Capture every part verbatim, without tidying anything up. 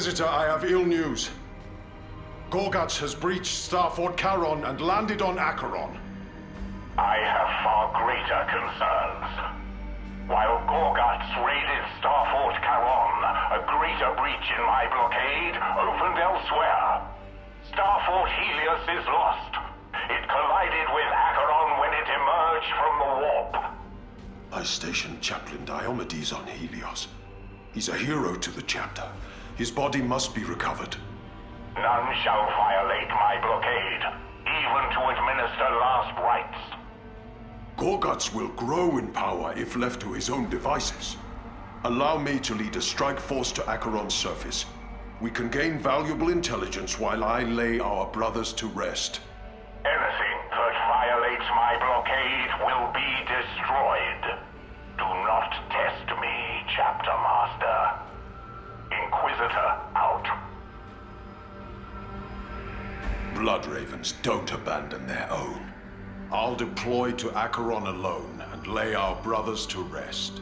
Inquisitor, I have ill news. Gorgutz has breached Starfort Charon and landed on Acheron. I have far greater concerns. While Gorgutz raided Starfort Charon, a greater breach in my blockade opened elsewhere. Starfort Helios is lost. It collided with Acheron when it emerged from the warp. I stationed Chaplain Diomedes on Helios. He's a hero to the chapter. His body must be recovered. None shall violate my blockade, even to administer last rites. Gorgutz will grow in power if left to his own devices. Allow me to lead a strike force to Acheron's surface. We can gain valuable intelligence while I lay our brothers to rest. Anything that violates my blockade will be destroyed. Do not test me, Chapter Master. Inquisitor out. Blood Ravens don't abandon their own. I'll deploy to Acheron alone and lay our brothers to rest.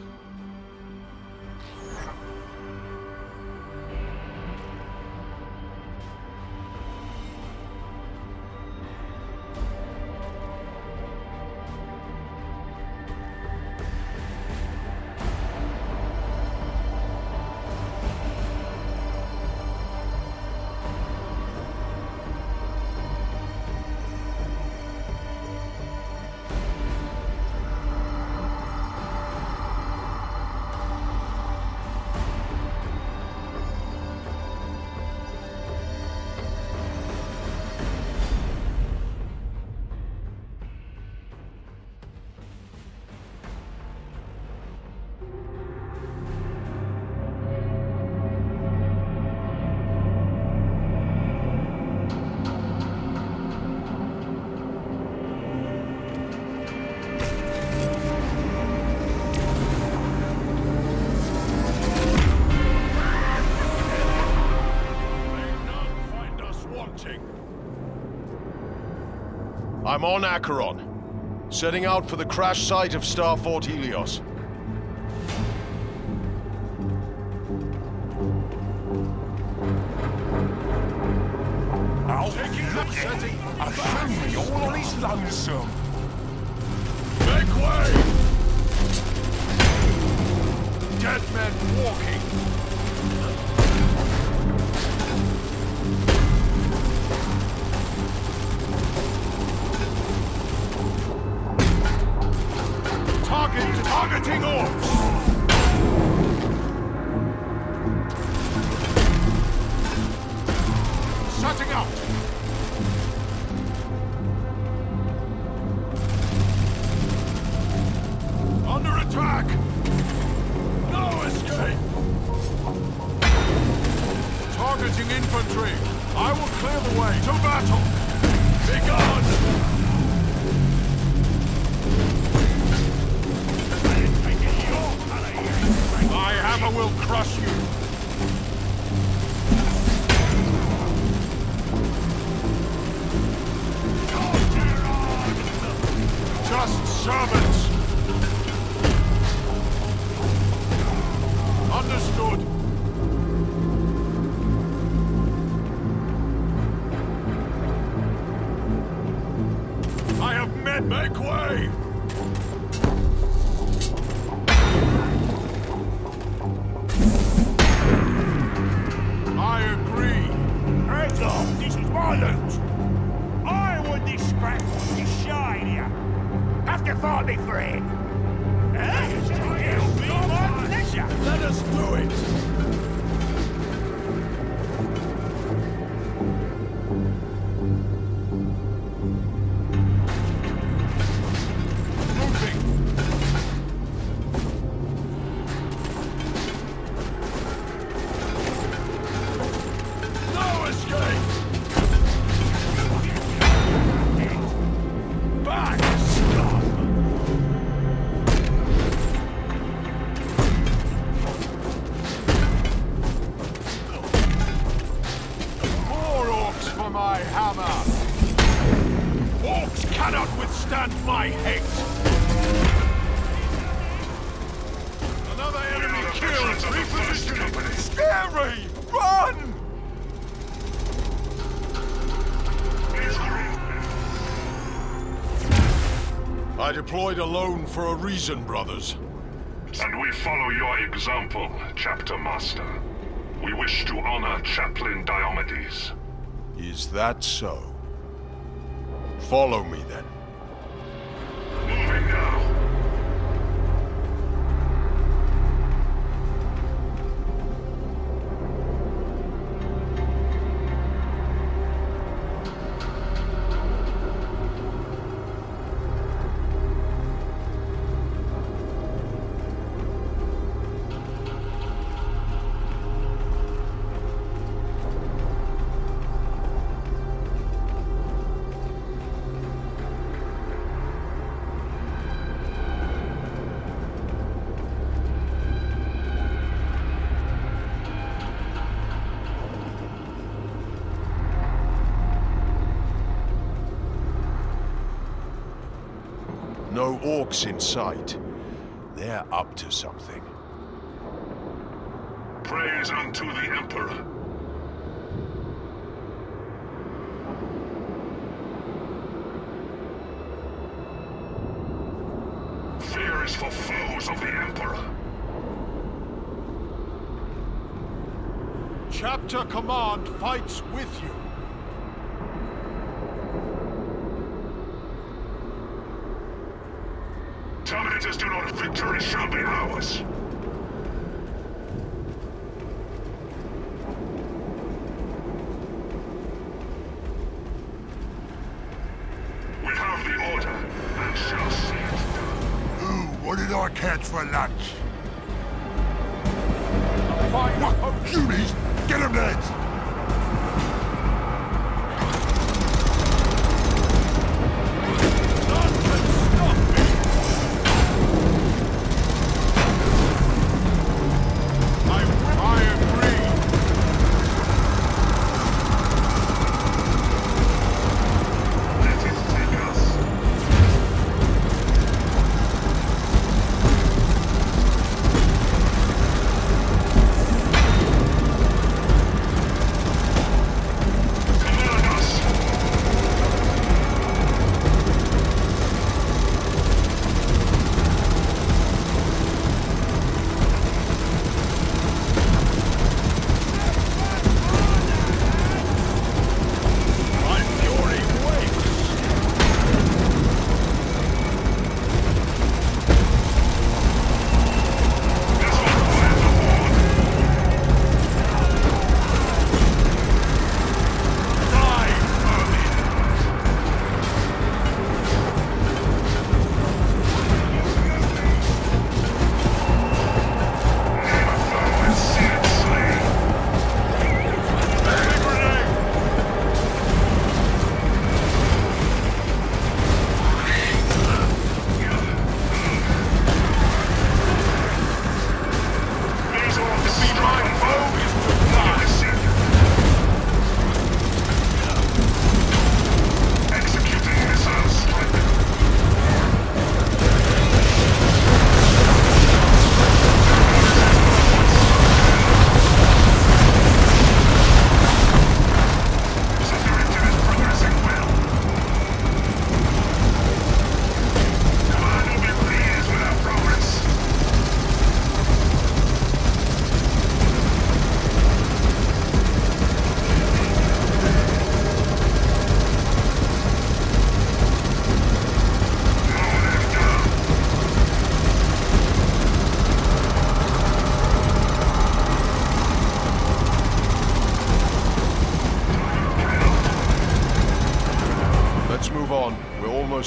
I'm on Acheron, setting out for the crash site of Starfort Helios. I'll take you up, setting a family all on his lonesome. Make way! Dead men walking. Targeting orbs! Shutting out! Under attack! No escape! Targeting infantry! I will clear the way to battle! Begone! My hammer will crush you! Just servants! Understood! I have met! Make way! Another enemy killed! Repositioning! Scary! Run! I deployed alone for a reason, brothers. And we follow your example, Chapter Master. We wish to honor Chaplain Diomedes. Is that so? Follow me, then. Moving now. No orcs in sight. They're up to something. Praise unto the Emperor. Fear is for foes of the Emperor. Chapter Command fights with you. Terminators do not. Victory shall be ours. We have the order, and shall see it done. Ooh, what did I catch for lunch? What? Cuties! Get him, lads!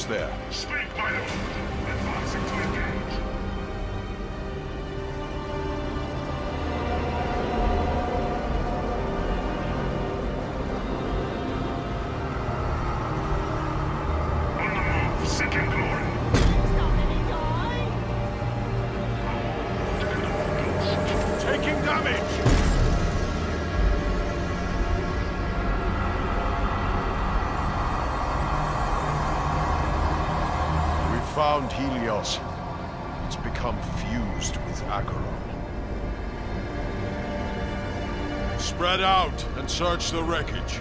There. Speak, my lord. Advancing to engage. On the move, seeking glory. Somebody die? Taking damage. Found Helios. It's become fused with Acheron. Spread out and search the wreckage.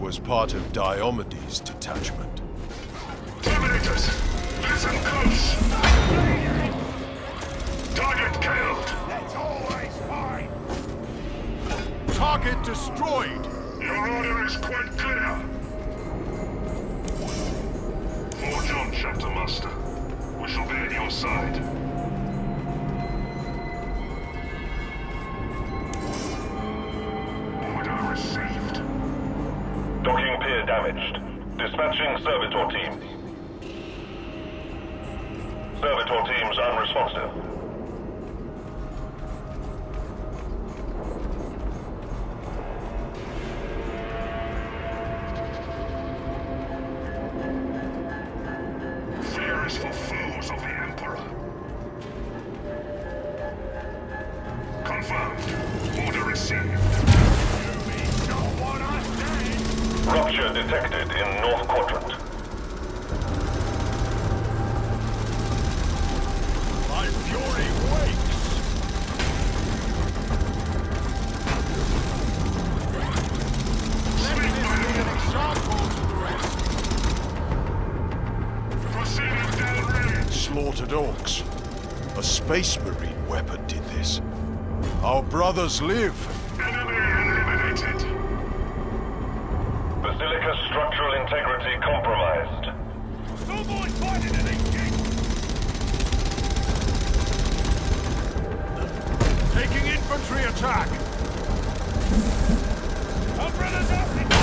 Was part of Diomedes' detachment. Terminators! Listen close! Target killed! That's always fine! Target destroyed! Your order is quite clear! Forge on, Chapter Master. We shall be at your side. Order received. Docking pier damaged. Dispatching servitor team. Servitor team's unresponsive. Fear is for foes of the Emperor. Confirmed. Order received. Rupture detected in North Quadrant. My fury wakes! Let me be an example to the rest! Proceeding downrange! Slaughtered orcs. A space marine weapon did this. Our brothers live! Enemy eliminated! Basilica's structural integrity compromised. No boy fighting in a taking infantry attack! Our brothers up in trading attack!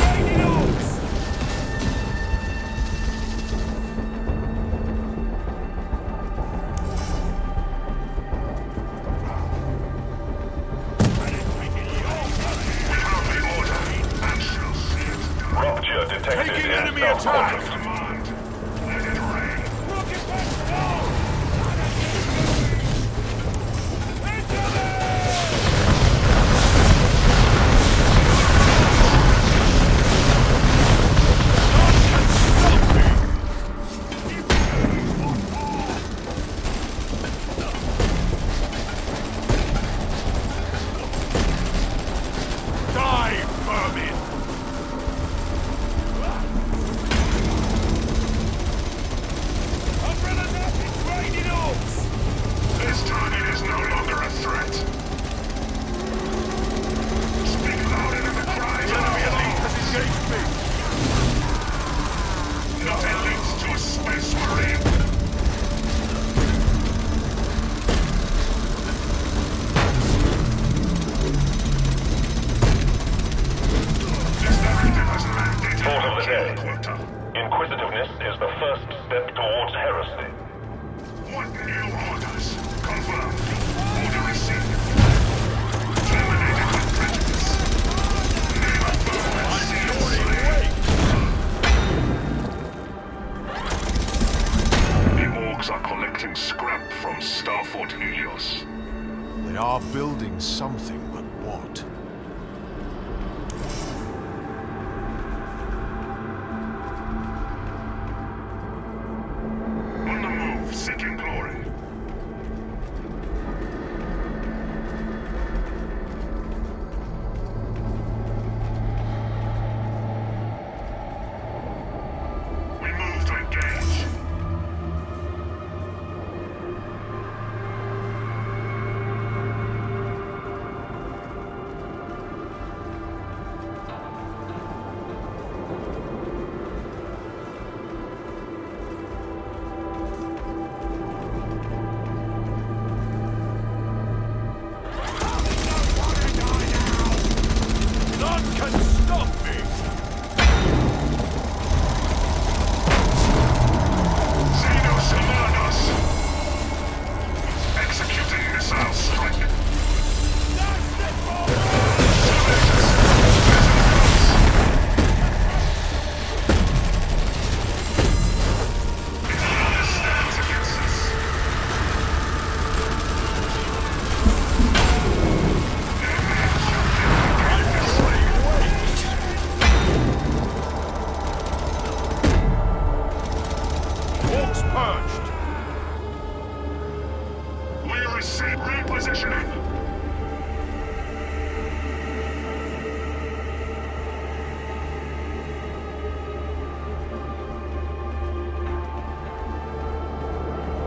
Command! Let it rain! Look at that wall! Into this! No. Die, vermin! This target is no longer a threat. Speak louder than the cry. The enemy elite has engaged me. Not elites to a space marine. This narrative has landed. Thought of the day. Quota. Inquisitiveness is the first step towards heresy. What new orders? Confirmed. Order received. Terminated with prejudice. Never foe and seal slave. The orcs are collecting scrap from Starfort Helios. They are building something, but what? Helios ship repositioning.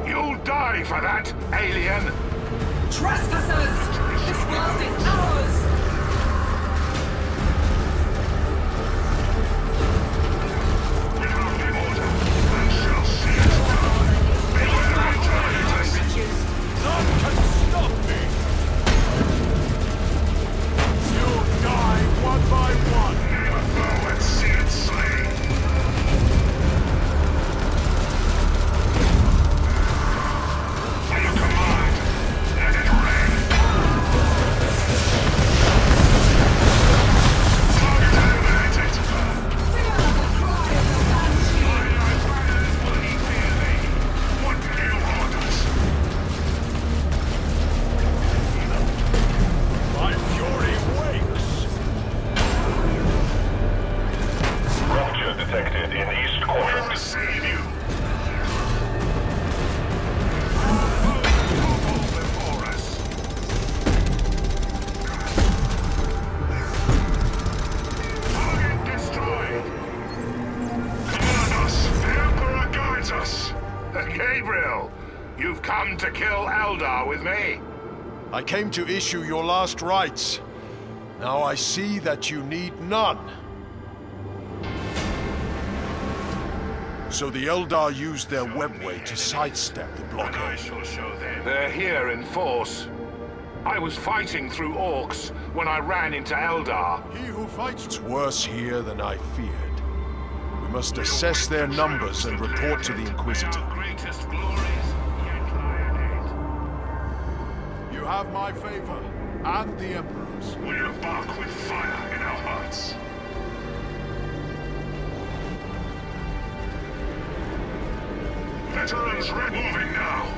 You'll die for that, alien! Trespassers! This world is ours! I came to issue your last rites. Now I see that you need none. So the Eldar used their webway to sidestep the blockade. They're here in force. I was fighting through orcs when I ran into Eldar. He who fights... It's worse here than I feared. We must assess their numbers and report to the Inquisitor. Have my favor, and the Emperor's. We embark with fire in our hearts. Veterans removing now.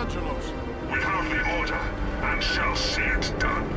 Angelos. We have the order, and shall see it done.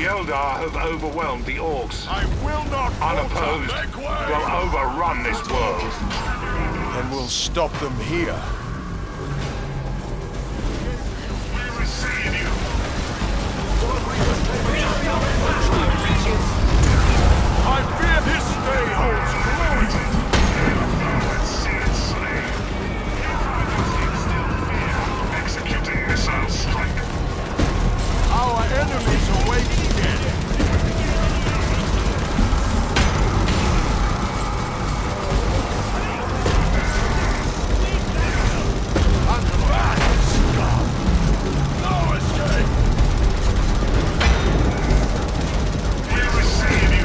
The Eldar have overwhelmed the orcs. I will not unopposed. They'll overrun this world. And we'll stop them here. We receive you. I fear this day holds glory. Let's see it slain. Still fear. Executing missile strike. Our enemies are waiting again. I'm back, scum! No escape! We receive you!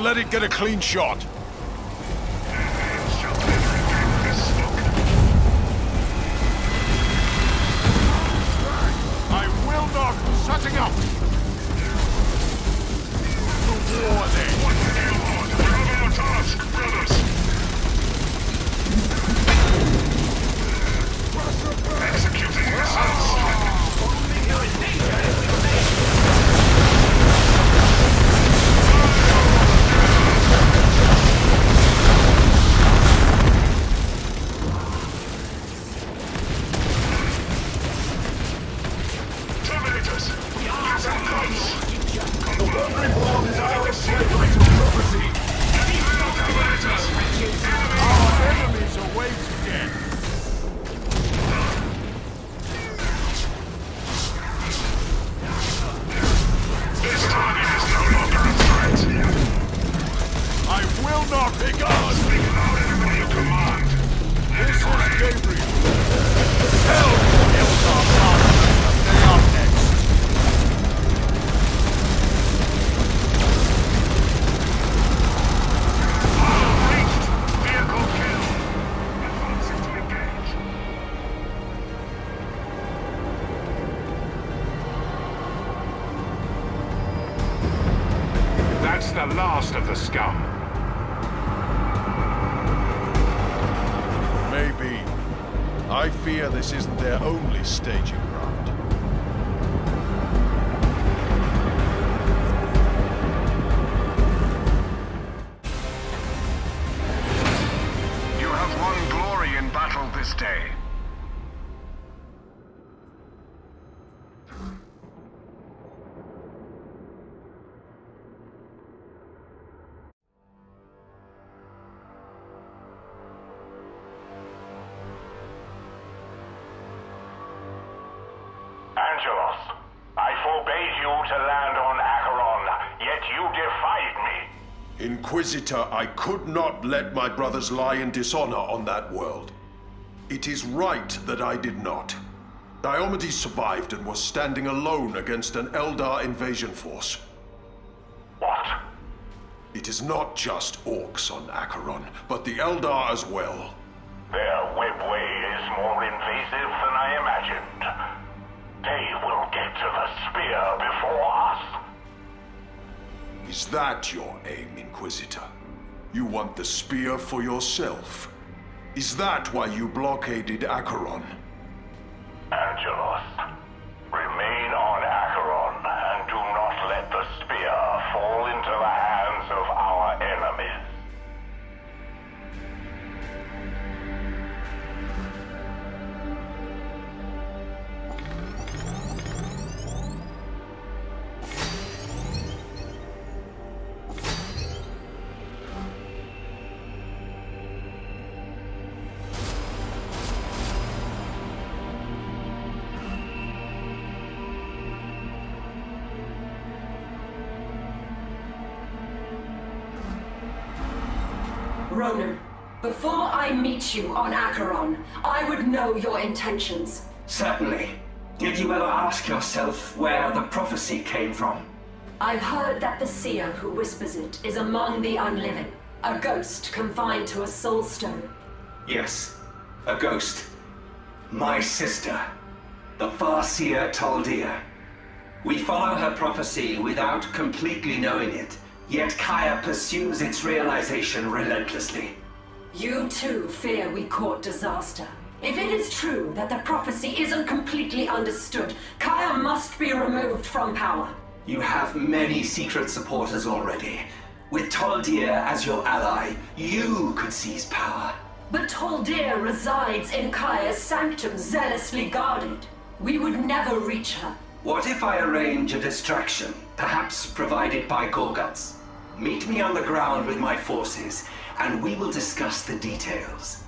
Let it get a clean shot. I will not. Shutting up. The war there. What new order? Bravo Autark, brothers. Executing missiles. Terminators! Use our guns! The Blood Ravens are a secret prophecy! I forbade you to land on Acheron, yet you defied me. Inquisitor, I could not let my brothers lie in dishonor on that world. It is right that I did not. Diomedes survived and was standing alone against an Eldar invasion force. What? It is not just orcs on Acheron, but the Eldar as well. Their webway is more invasive than I imagined. They will get to the spear before us. Is that your aim, Inquisitor? You want the spear for yourself? Is that why you blockaded Acheron? Angelos, remain on Acheron and do not let the spear fall into the hands of our enemies. Before I meet you on Acheron, I would know your intentions. Certainly. Did you ever ask yourself where the prophecy came from? I've heard that the seer who whispers it is among the unliving, a ghost confined to a soul stone. Yes, a ghost. My sister, the Farseer Taldir. We follow her prophecy without completely knowing it, yet Kaya pursues its realization relentlessly. You too fear we court disaster. If it is true that the prophecy isn't completely understood, Kaya must be removed from power. You have many secret supporters already. With Taldir as your ally, you could seize power. But Taldir resides in Kaya's sanctum, zealously guarded. We would never reach her. What if I arrange a distraction, perhaps provided by Gorgutz? Meet me on the ground with my forces, and we will discuss the details.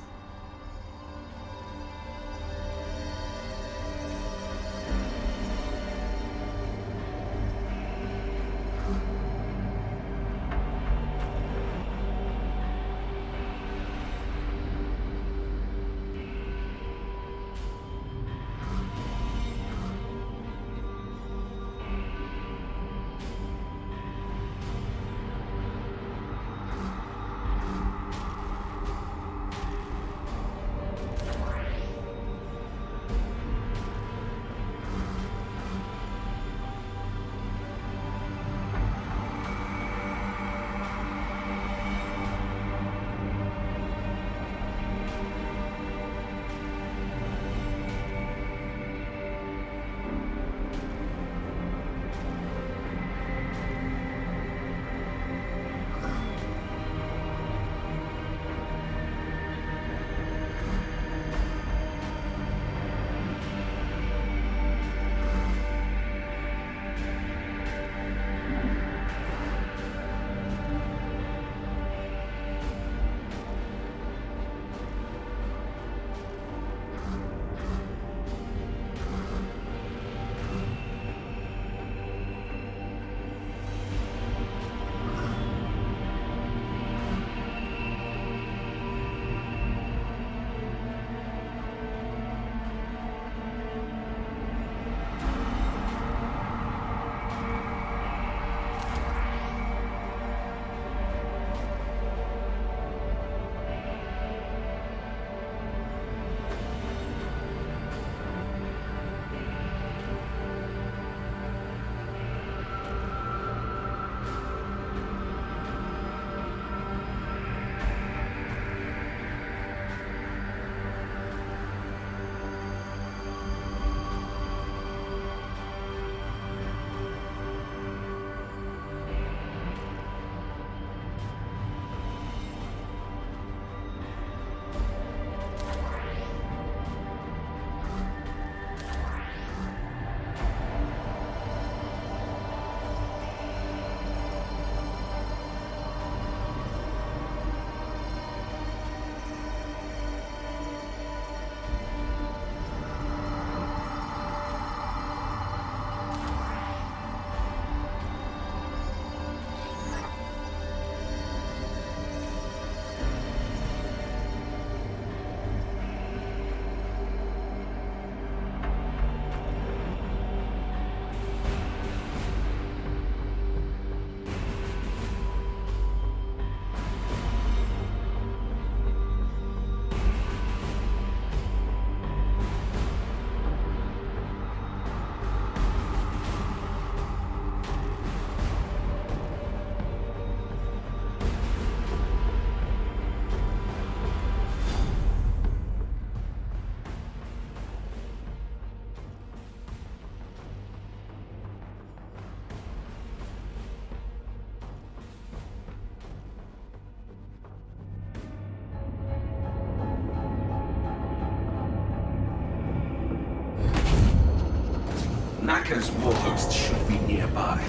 Makaa's warhost should be nearby.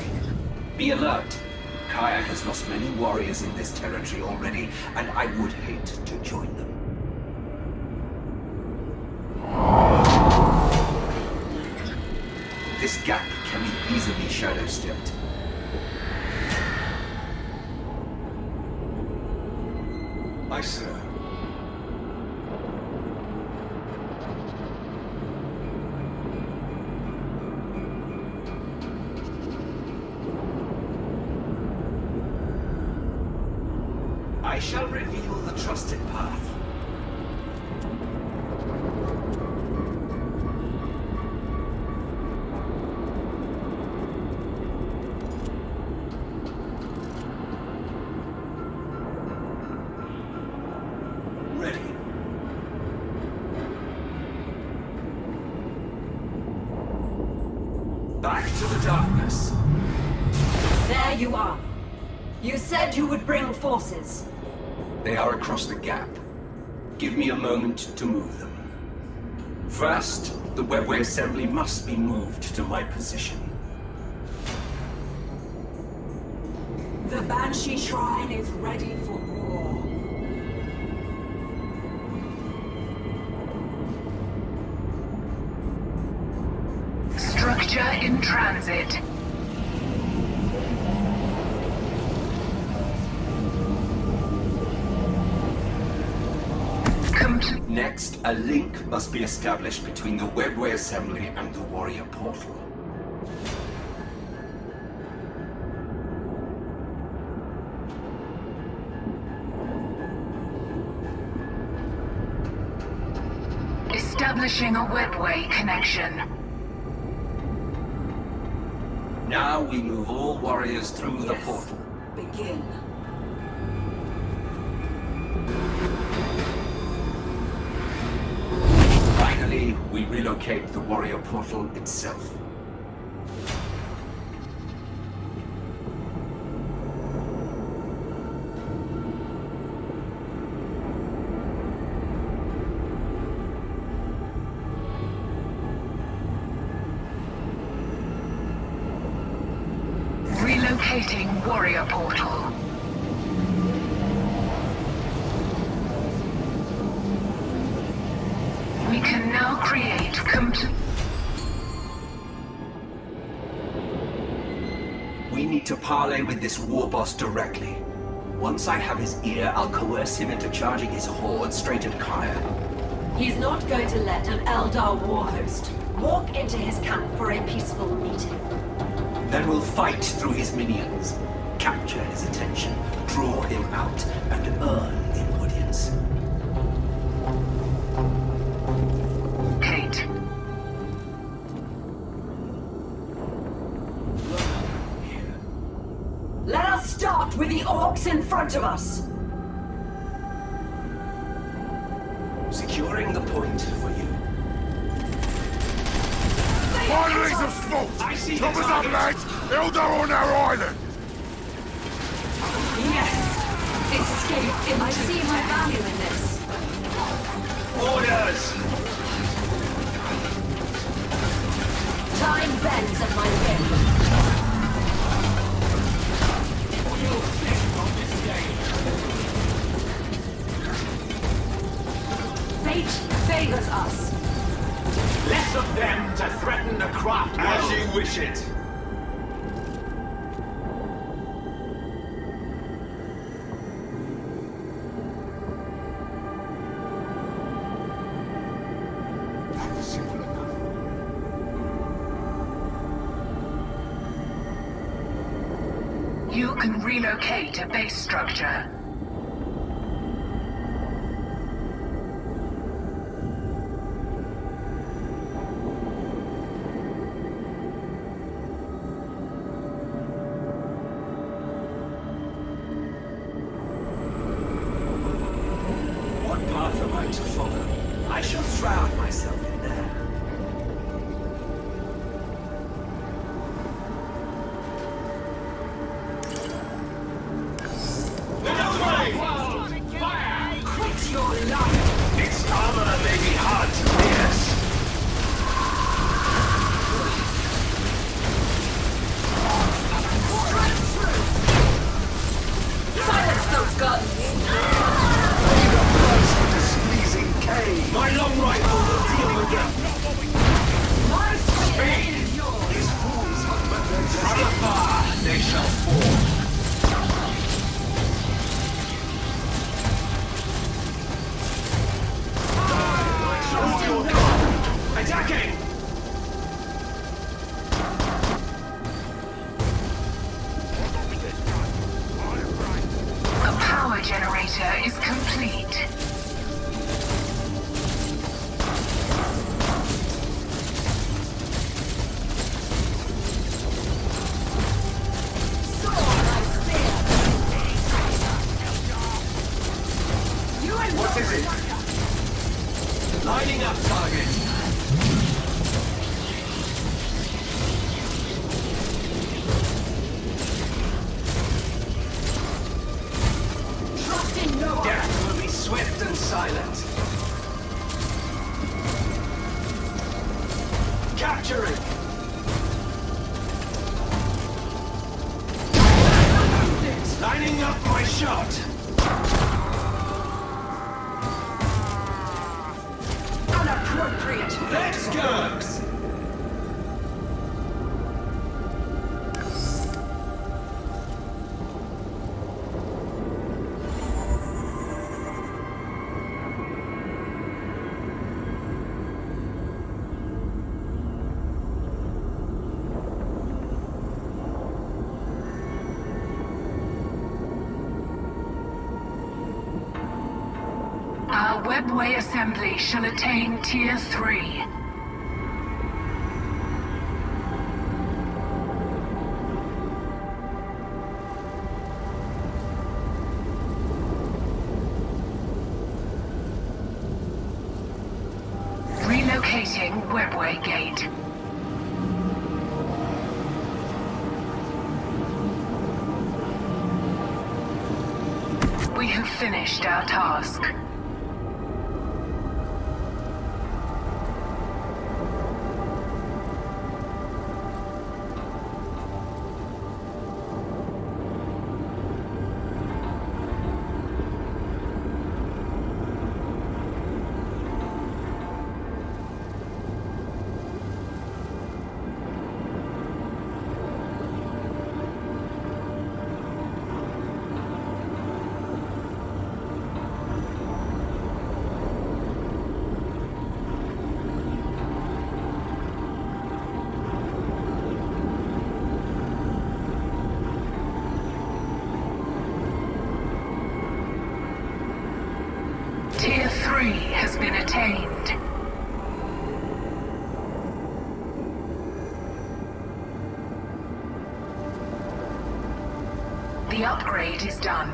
Be alert! Kaya has lost many warriors in this territory already, and I would hate to join them. This gap can be easily shadow-stepped. Aye, sir. I shall reveal the trusted path. Forces. They are across the gap. Give me a moment to move them. First, the webway assembly must be moved to my position. The Banshee Shrine is ready for war. Structure in transit. Next, a link must be established between the Webway Assembly and the Warrior Portal. Establishing a Webway connection. Now we move all warriors through yes. the portal. Begin. We relocate the warrior portal itself. Relocating warrior portal. We can now create complete... We need to parley with this Warboss directly. Once I have his ear, I'll coerce him into charging his horde straight at Kaya. He's not going to let an Eldar warhost walk into his camp for a peaceful meeting. Then we'll fight through his minions, capture his attention, draw him out, and earn an audience. With the orcs in front of us! Securing the point for you. Firelings of smoke! I see Top us up, lads! Eldar on our island! Yes! Escape! I see my value in this. Orders! Time bends at my will. Fate favors us. Less of them to threaten the craft as you wish it. That was simple enough. You can relocate a base structure. Its armor may be hard to pierce. Webway assembly shall attain tier three. Relocating webway gate. We have finished our task. The upgrade is done.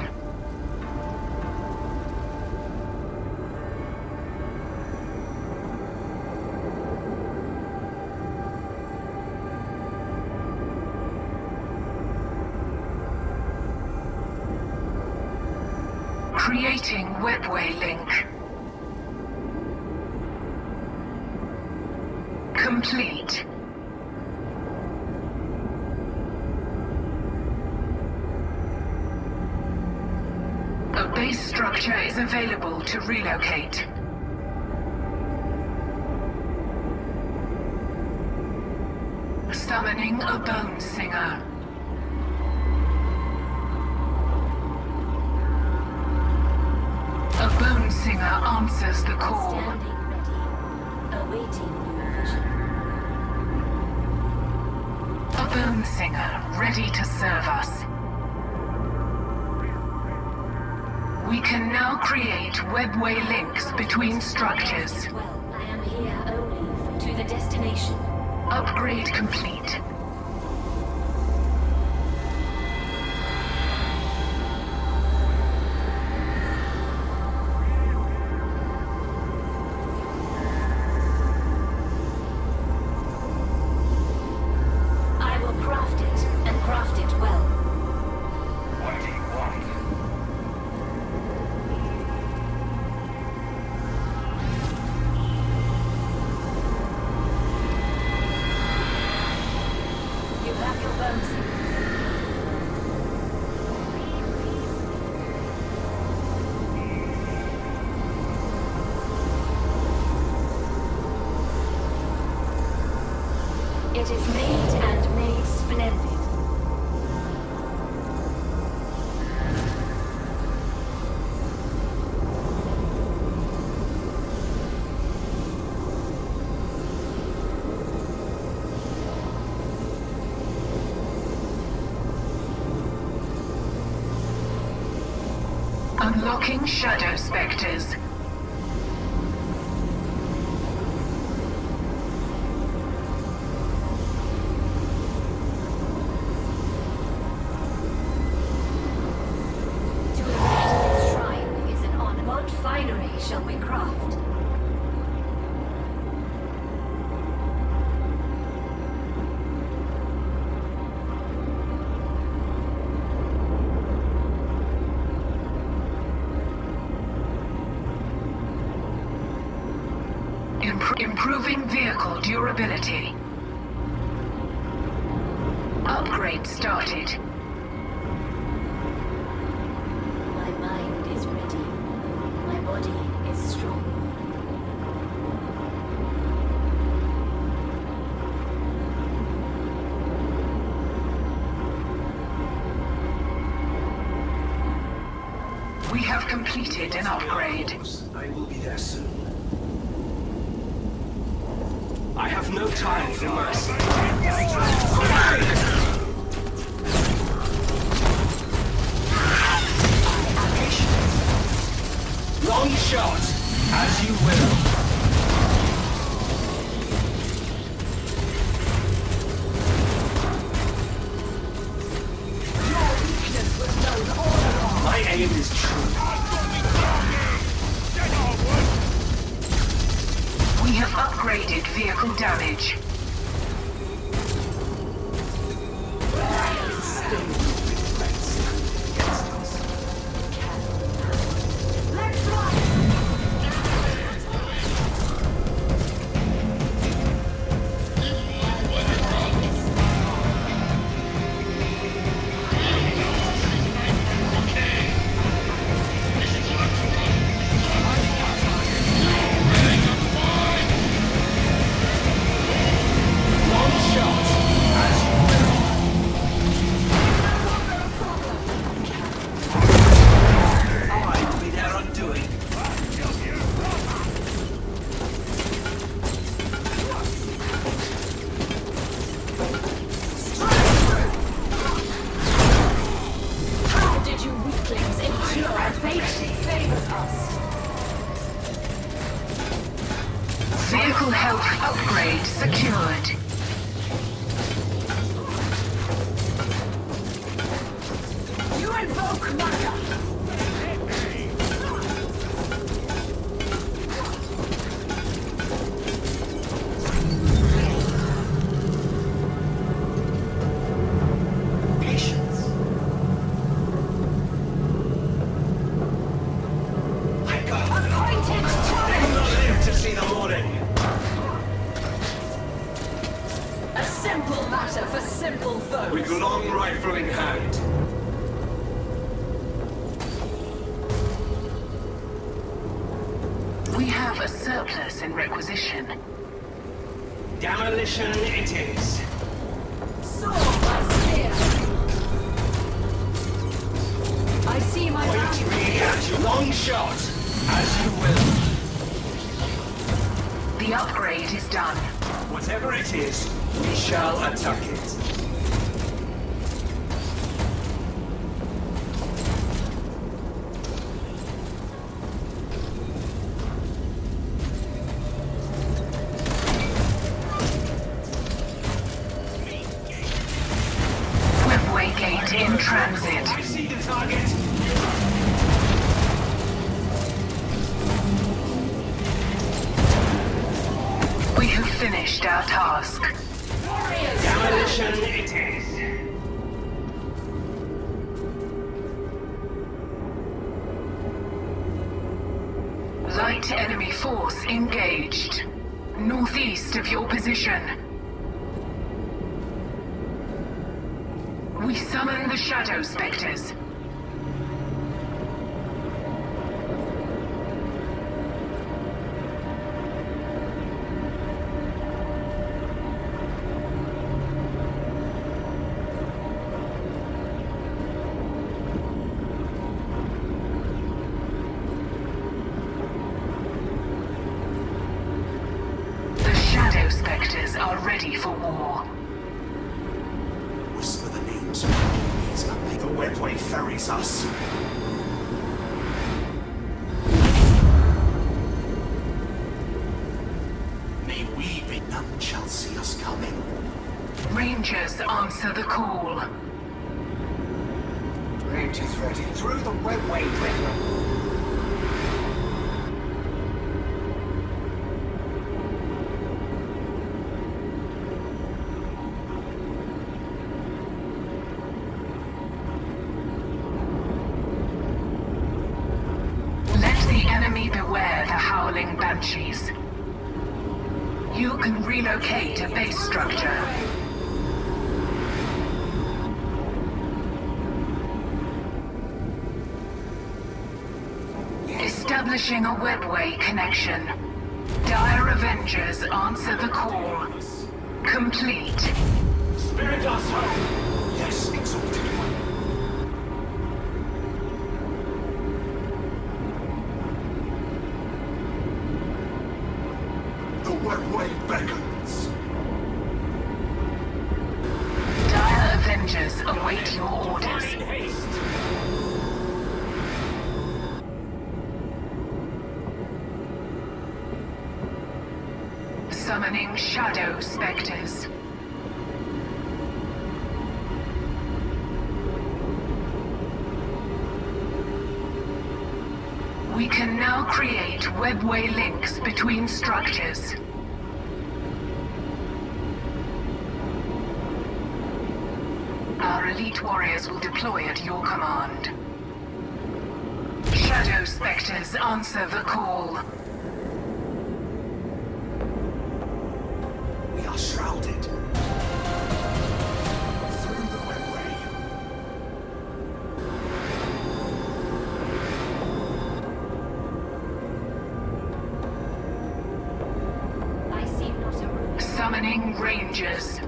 Creating webway link. Complete. Structure is available to relocate. Summoning a Bonesinger. A Bonesinger answers the call. A Bonesinger ready to serve us. We can now create webway links between structures. Well, I am here only to the destination. Upgrade complete. Unlocking Shadow Spectres. Improving vehicle durability. Upgrade started. My mind is ready. My body is strong. We have completed an upgrade. I will be there soon. I have no time for mercy. Long shot, as you will. Your weakness was known all along. My aim is true. We have upgraded vehicle damage. Ferries us. us coming. Rangers, answer the call. Rangers ready. Through the webway, Dreadnought. Banshees. You can relocate a base structure. Establishing a webway connection. Dire Avengers, answer the call. Complete. Spirit us home. Yes, exalted one. Webway beckons. Dire Avengers await your orders. Summoning Shadow Spectres. We can now create webway links between structures. Elite warriors will deploy at your command. Shadow Spectres, answer the call. We are shrouded. Through the webway. I see no summoning. Summoning Rangers.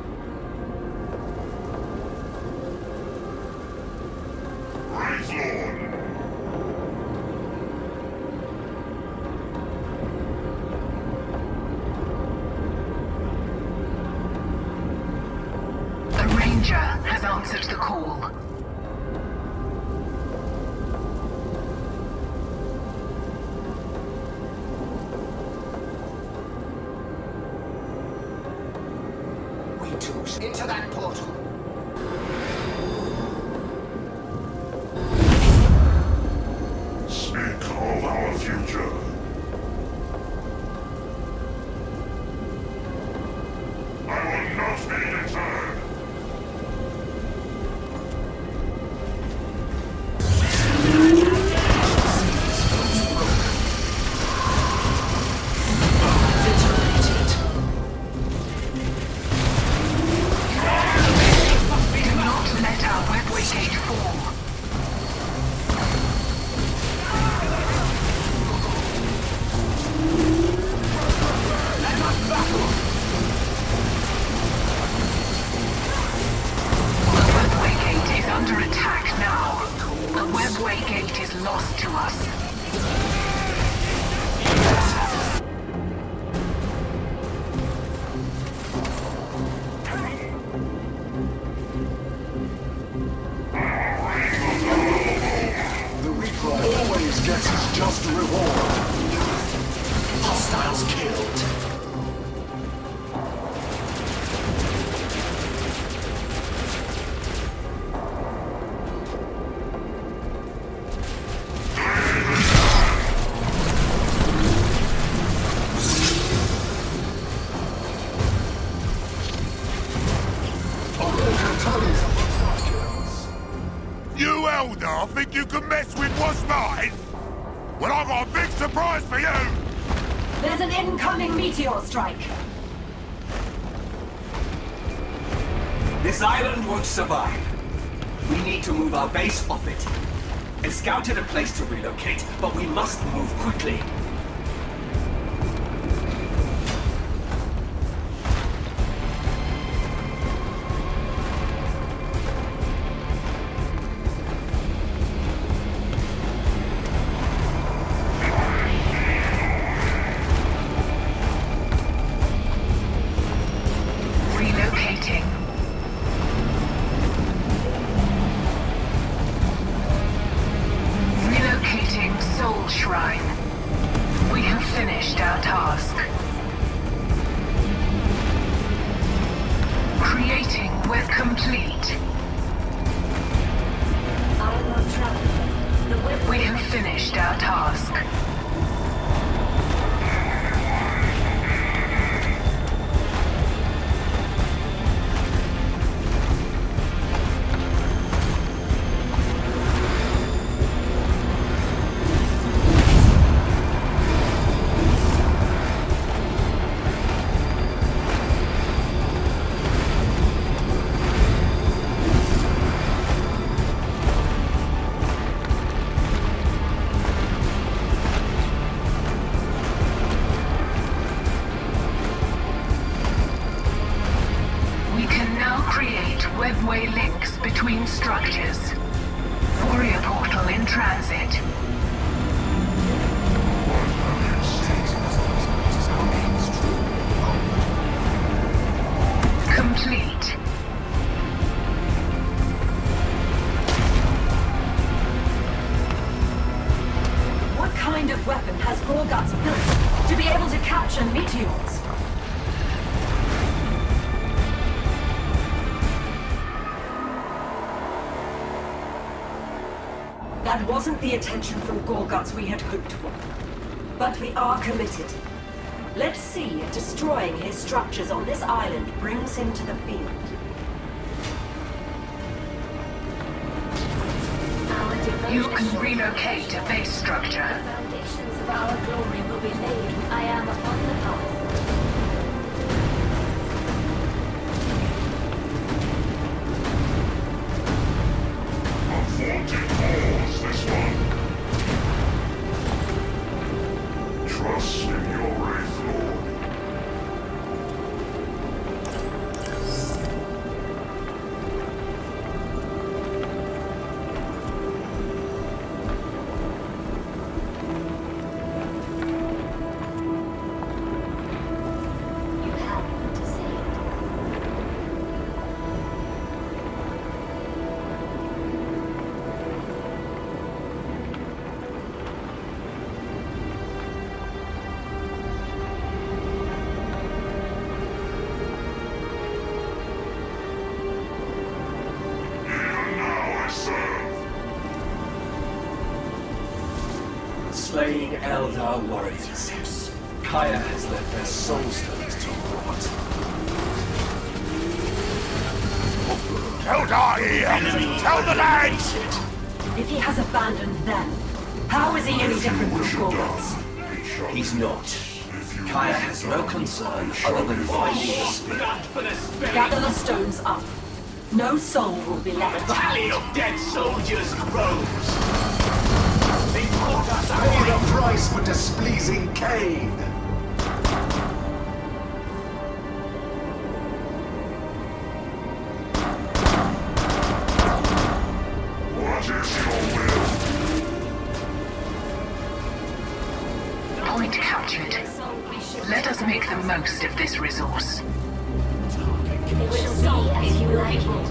Into that portal. Speak of our future. I will not be deterred. You, Eldar, think you can mess with what's mine? Well, I've got a big surprise for you! There's an incoming meteor strike. This island won't survive. We need to move our base off it. I've scouted a place to relocate, but we must move quickly. Shrine. We have finished our task. two-way links between structures. Warrior portal in transit. Complete. What kind of weapon has Gorgutz built to be able to capture meteors? That wasn't the attention from Gorgutz we had hoped for. But we are committed. Let's see if destroying his structures on this island brings him to the field. You can relocate a base structure. The foundations of our glory will be laid when I am upon the path. Slaying Eldar warriors, Kaya has left their soulstones to rot. Eldar here! Tell the lads! If he has abandoned them, how is he any different from Gorgutz? He's not. Kaya has no concern other than finding the spear. Gather the stones up. No soul will be left behind. The tally of dead soldiers grows. They brought us paid a price for displeasing Cain! What is your will? Point captured. Let us make the most of this resource. It will be as you like it.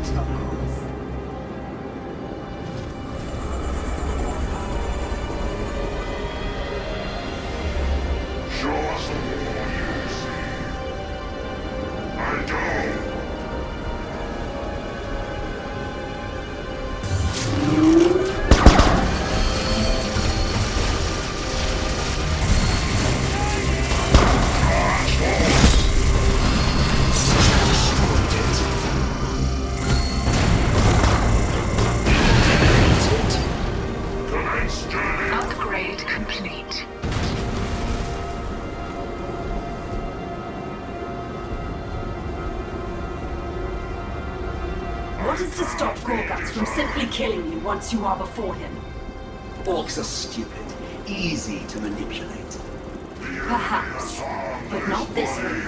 Killing you once you are before him. Orcs are stupid, easy to manipulate. Perhaps, but not this one.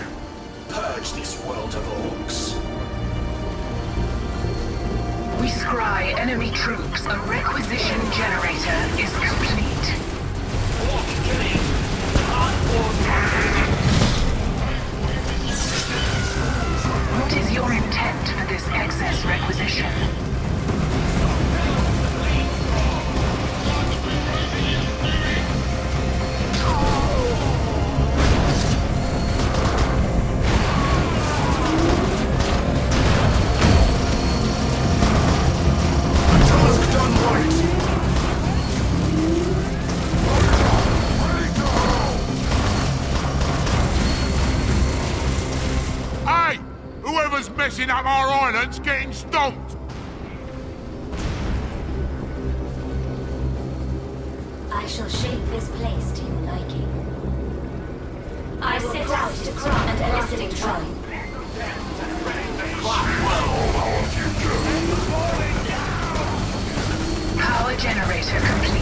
Purge this world of orcs. We scry enemy troops. A requisition generator is complete. Orc killing! What is your intent for this excess requisition? Messing up our islands, getting stomped. I shall shape this place to your liking. I, I set out to craft an eliciting tribe. Power generator complete.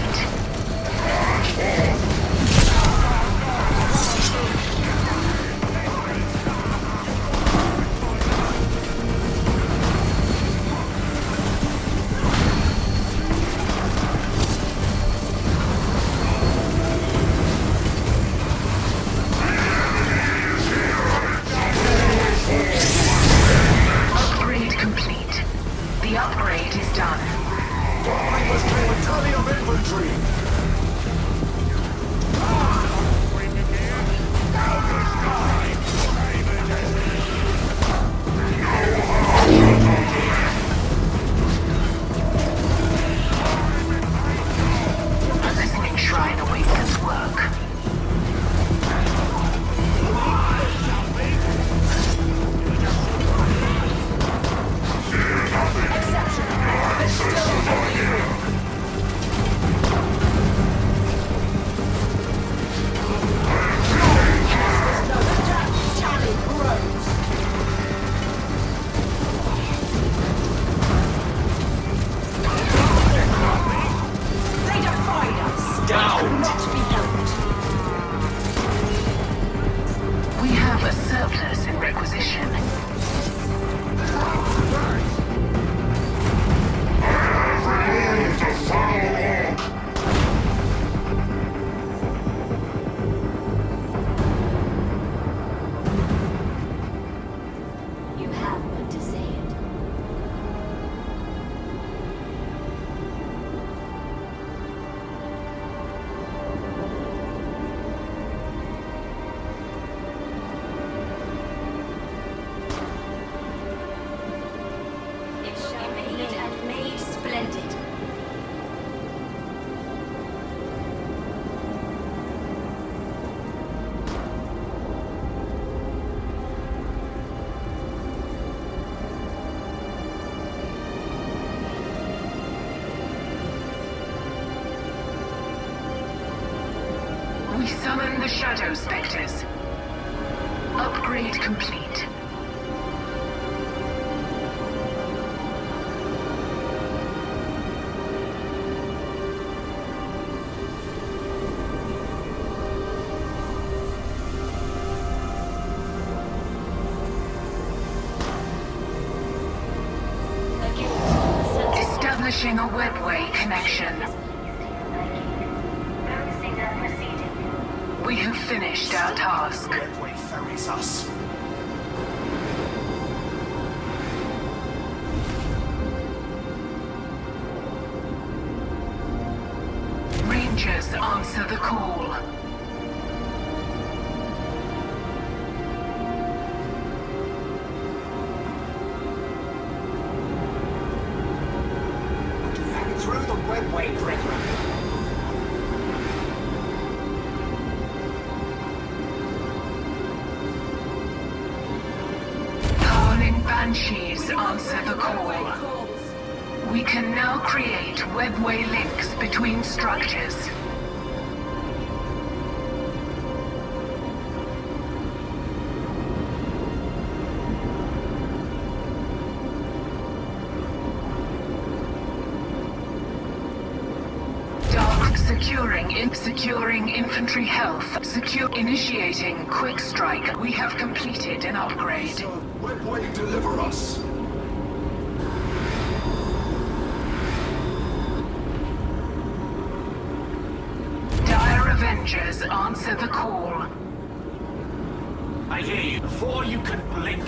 We summon the Shadow Spectres. Upgrade complete. Establishing a webway connection. We have finished our task. Webway ferries us. Rangers answer the call. Through the webway, brethren. Banshees answer the call. We can now create webway links between structures. Dark securing in securing infantry health. Secure initiating quick strike. We have completed an upgrade. Webway, deliver us! Dire Avengers, answer the call. I hear you before you can blink.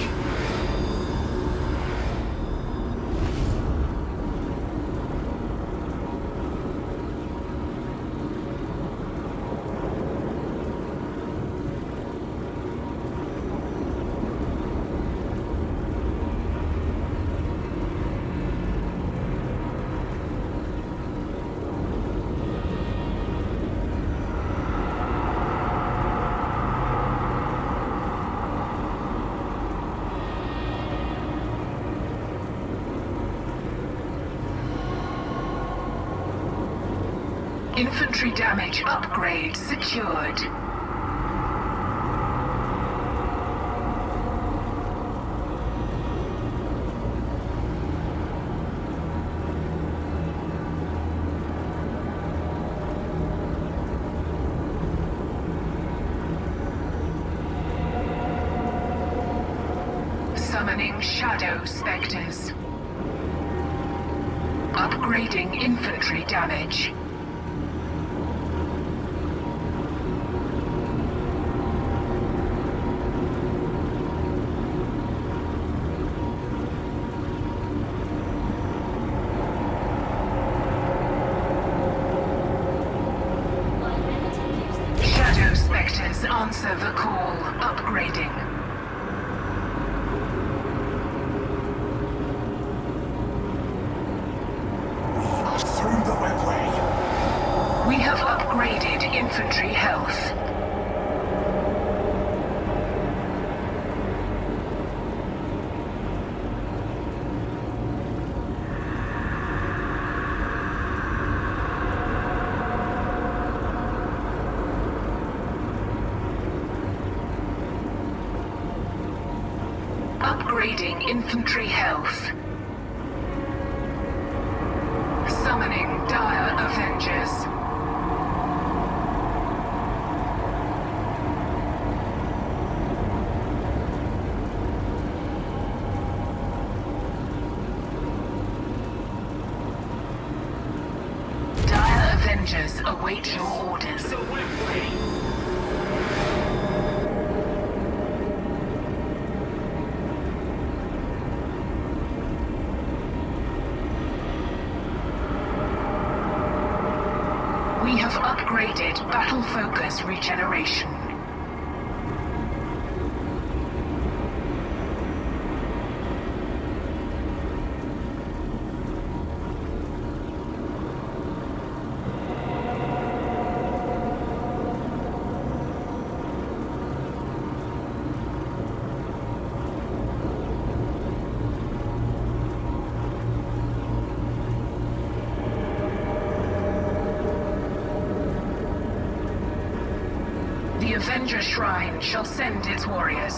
Infantry damage upgrade secured. Summoning Shadow Spectres. Upgrading infantry damage. Answer the call. Upgrading. We are through the webway. We have upgraded infantry upgrading infantry health. Summoning Dire Avengers. Await your orders. The we have upgraded battle focus regeneration. The Avenger Shrine shall send its warriors.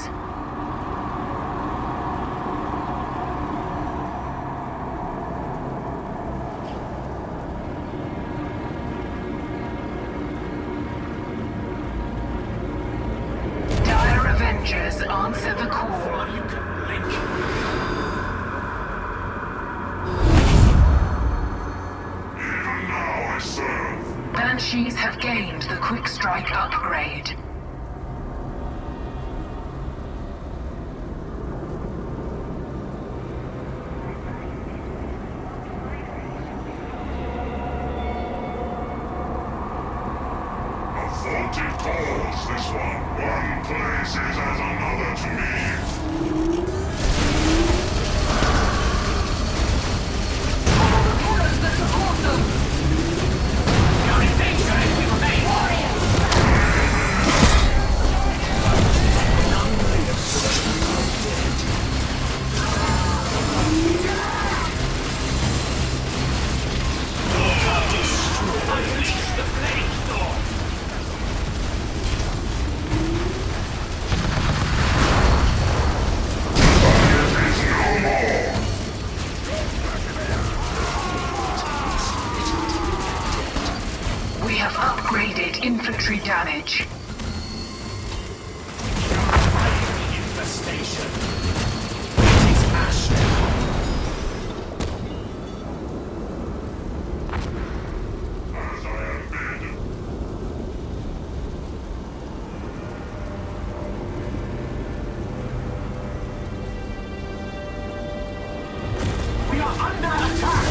Dire Avengers, answer the call. You can link. Banshees have gained the Quick Strike upgrade. Infantry damage. Infestation. It is ash now. As I am bid. We are under attack.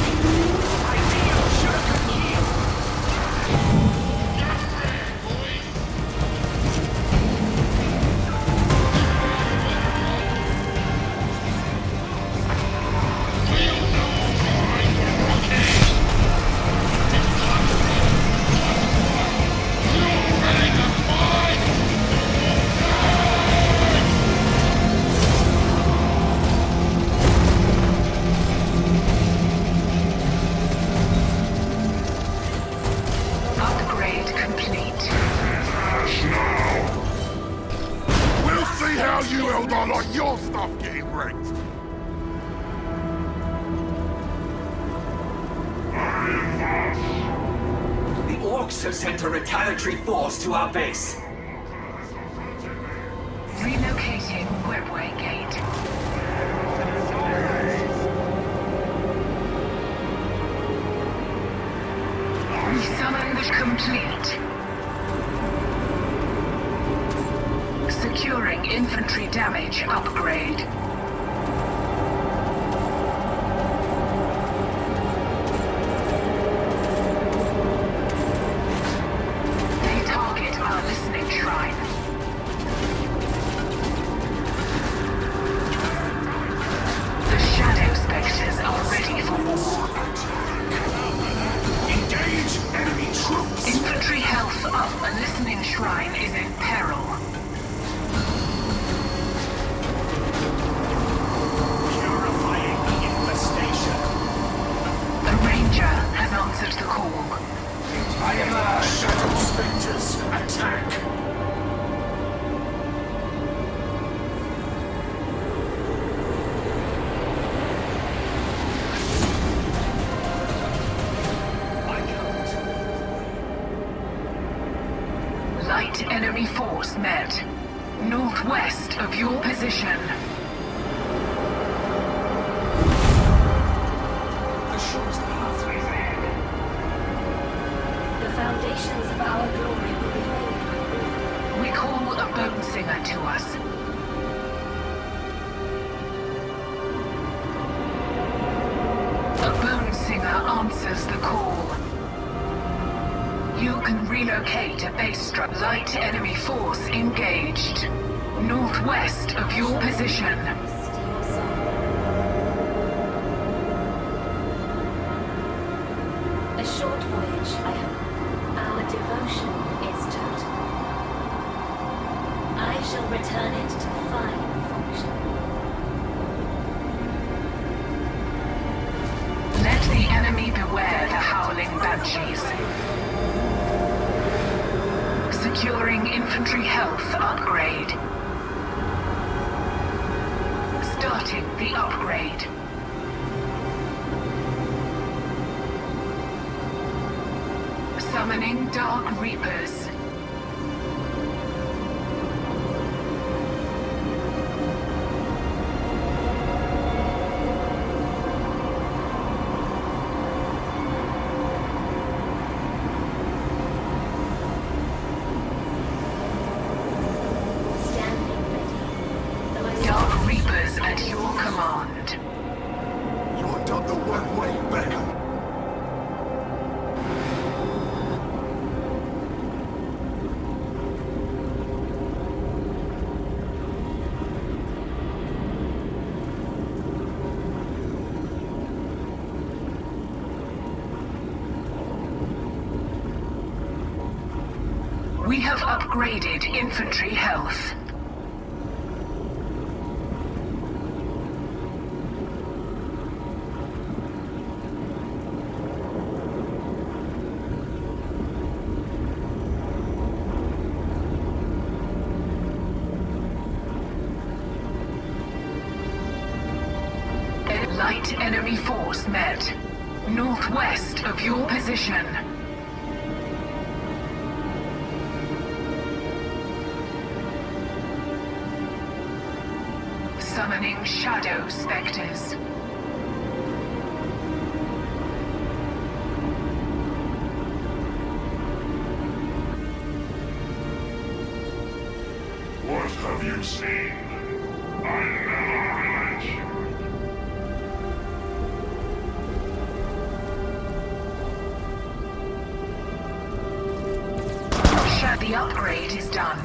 Have sent a retaliatory force to our base. Relocating webway gate. We summon the complete. Securing infantry damage upgrade. Shadow Spectres, attack! Light enemy force met. Northwest of your position. The shortest path we've had. The foundations of our glory will be laid. We call a Bonesinger to us. A Bonesinger answers the call. You can relocate a base structure. Light enemy force engaged. Northwest of your position. A short voyage, I hope. Our devotion is total. I shall return it to the fine function. Let the enemy beware the howling banshees. Securing infantry health upgrade. Starting the upgrade. Summoning Dark Reapers. We have upgraded infantry health. Light enemy force met. Northwest of your position. Summoning Shadow Spectres. What have you seen? I never relent. The upgrade is done.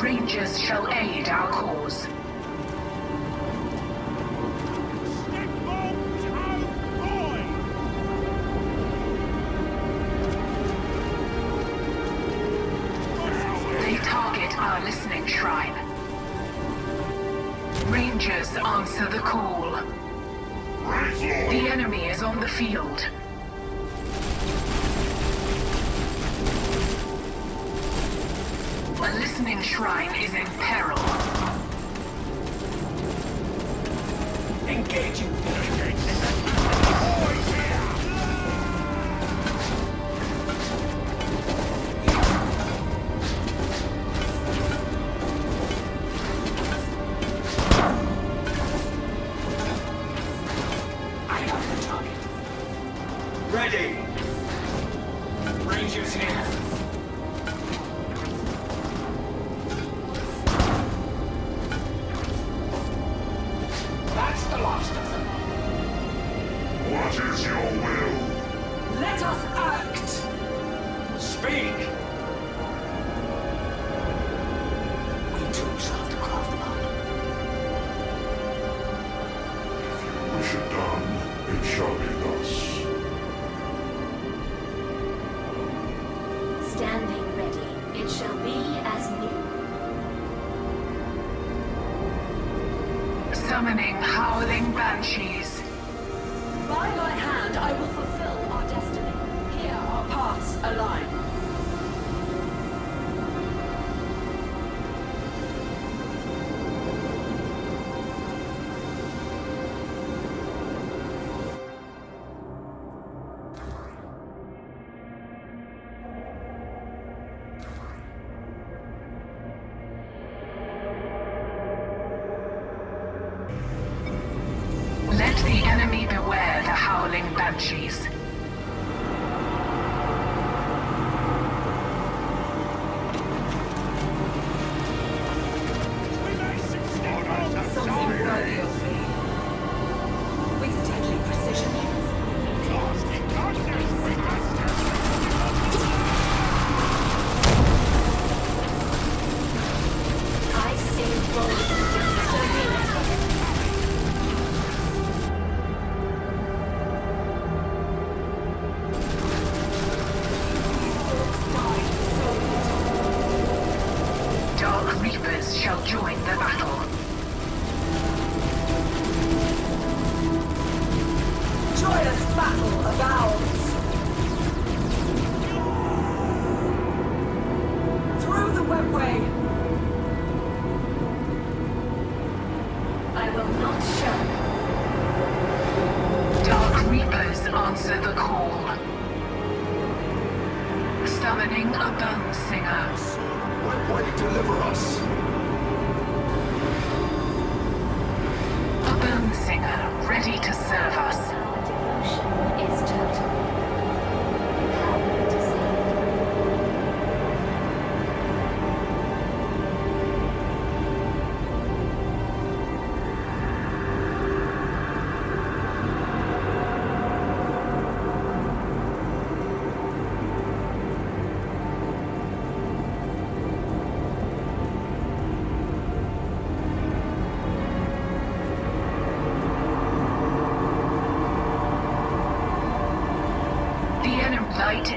Rangers shall aid our cause. They target our listening shrine. Rangers answer the call. The enemy is on the field. The listening shrine is in peril. Engaging. I have the target. Ready. Rangers here. Standing ready, it shall be as new. summoning howling banshees. By my hand, I will fulfill our destiny. Here our paths align.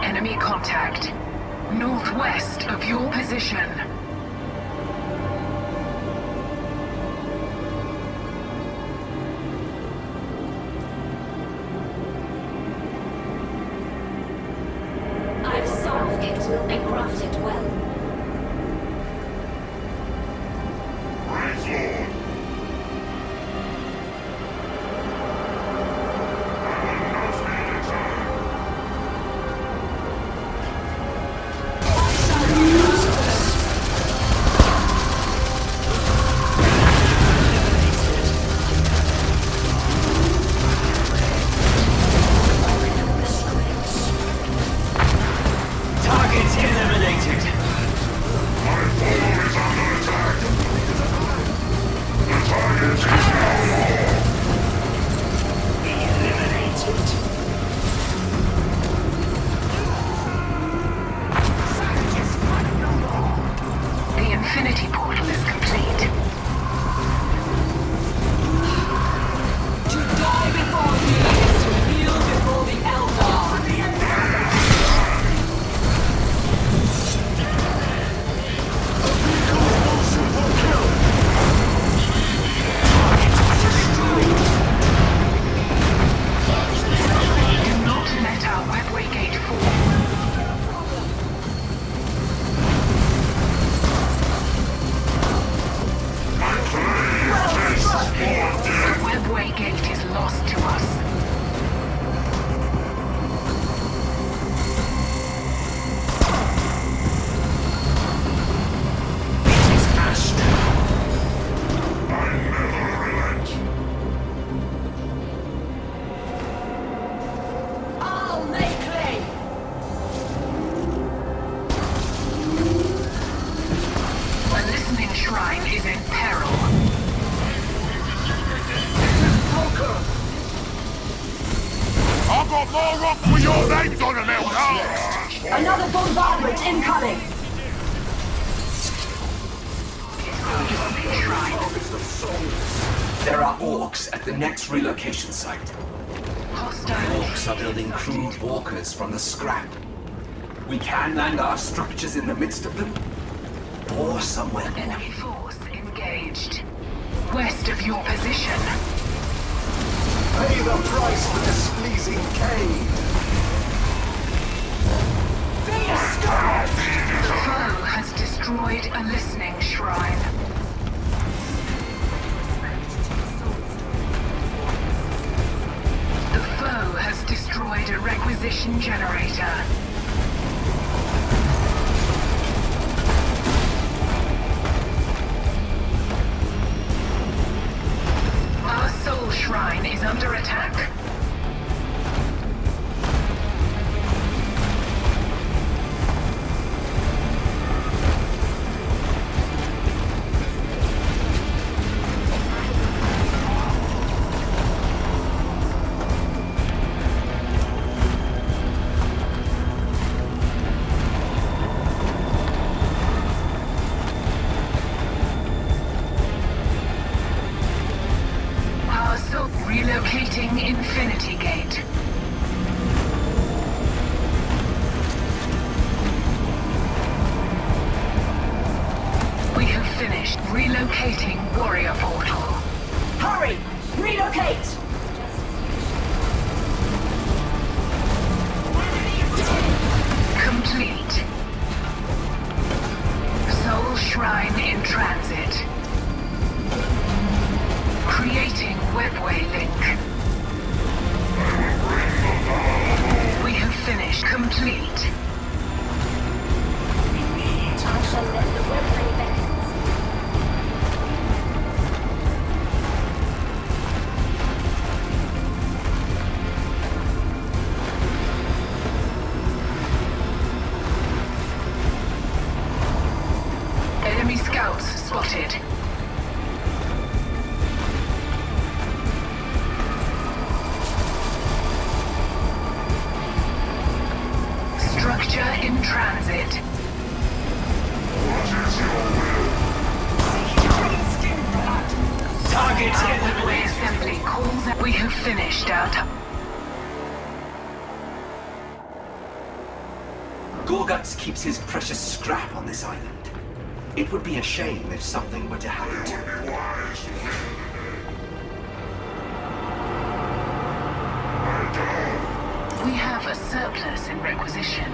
Enemy contact, northwest of your position. I've solved it and crafted well. Relocation site. Orcs are building crude walkers from the scrap. We can land our structures in the midst of them, or somewhere more. Enemy force engaged. West of Leave your position. Pay the price for displeasing Cain. They are starved. The foe has destroyed a listening shrine. The foe has destroyed a requisition generator. Shrine is under attack. Gorgutz keeps his precious scrap on this island. It would be a shame if something were to happen to him. We have a surplus in requisition.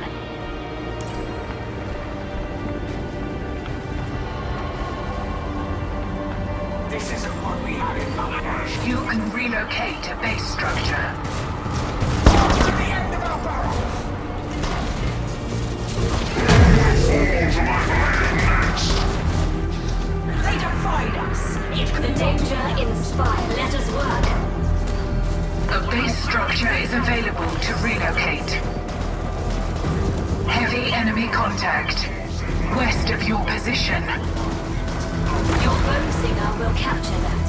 This isn't what we had in mind. You can relocate a base structure. They defied us. If the danger inspires, let us work. A base structure is available to relocate. Heavy enemy contact. West of your position. Your Bonesinger will capture that.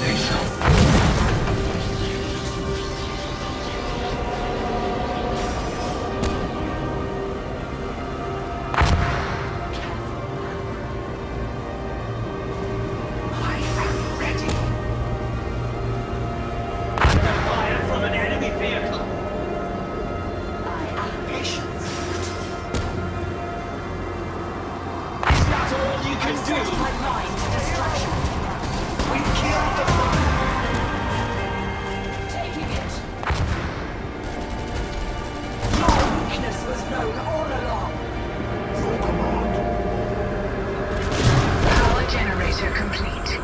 They shall. known all along. Your command. Power generator complete.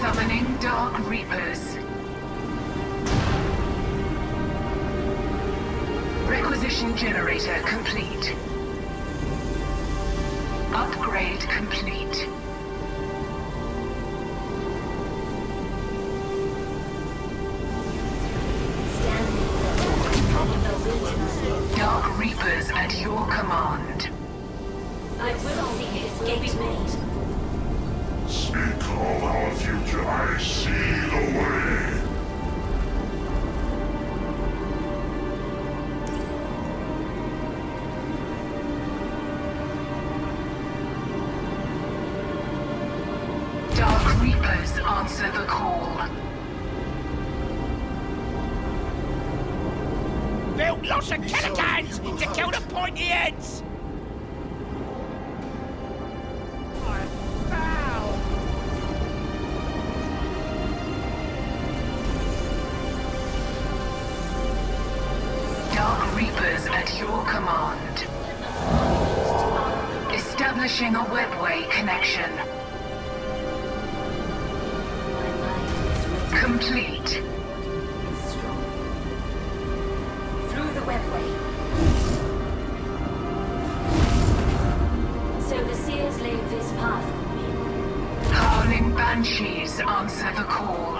Summoning Dark Reapers. Requisition generator complete. Upgrade complete. Dark Reapers at your command. I will see escape made. Speak of our future, I see the way. Dark Reapers answer the call. Built lots of canisters to kill the pointy heads! Establishing a webway connection. Complete. Through the webway. So the seers leave this path for me. Howling banshees answer the call.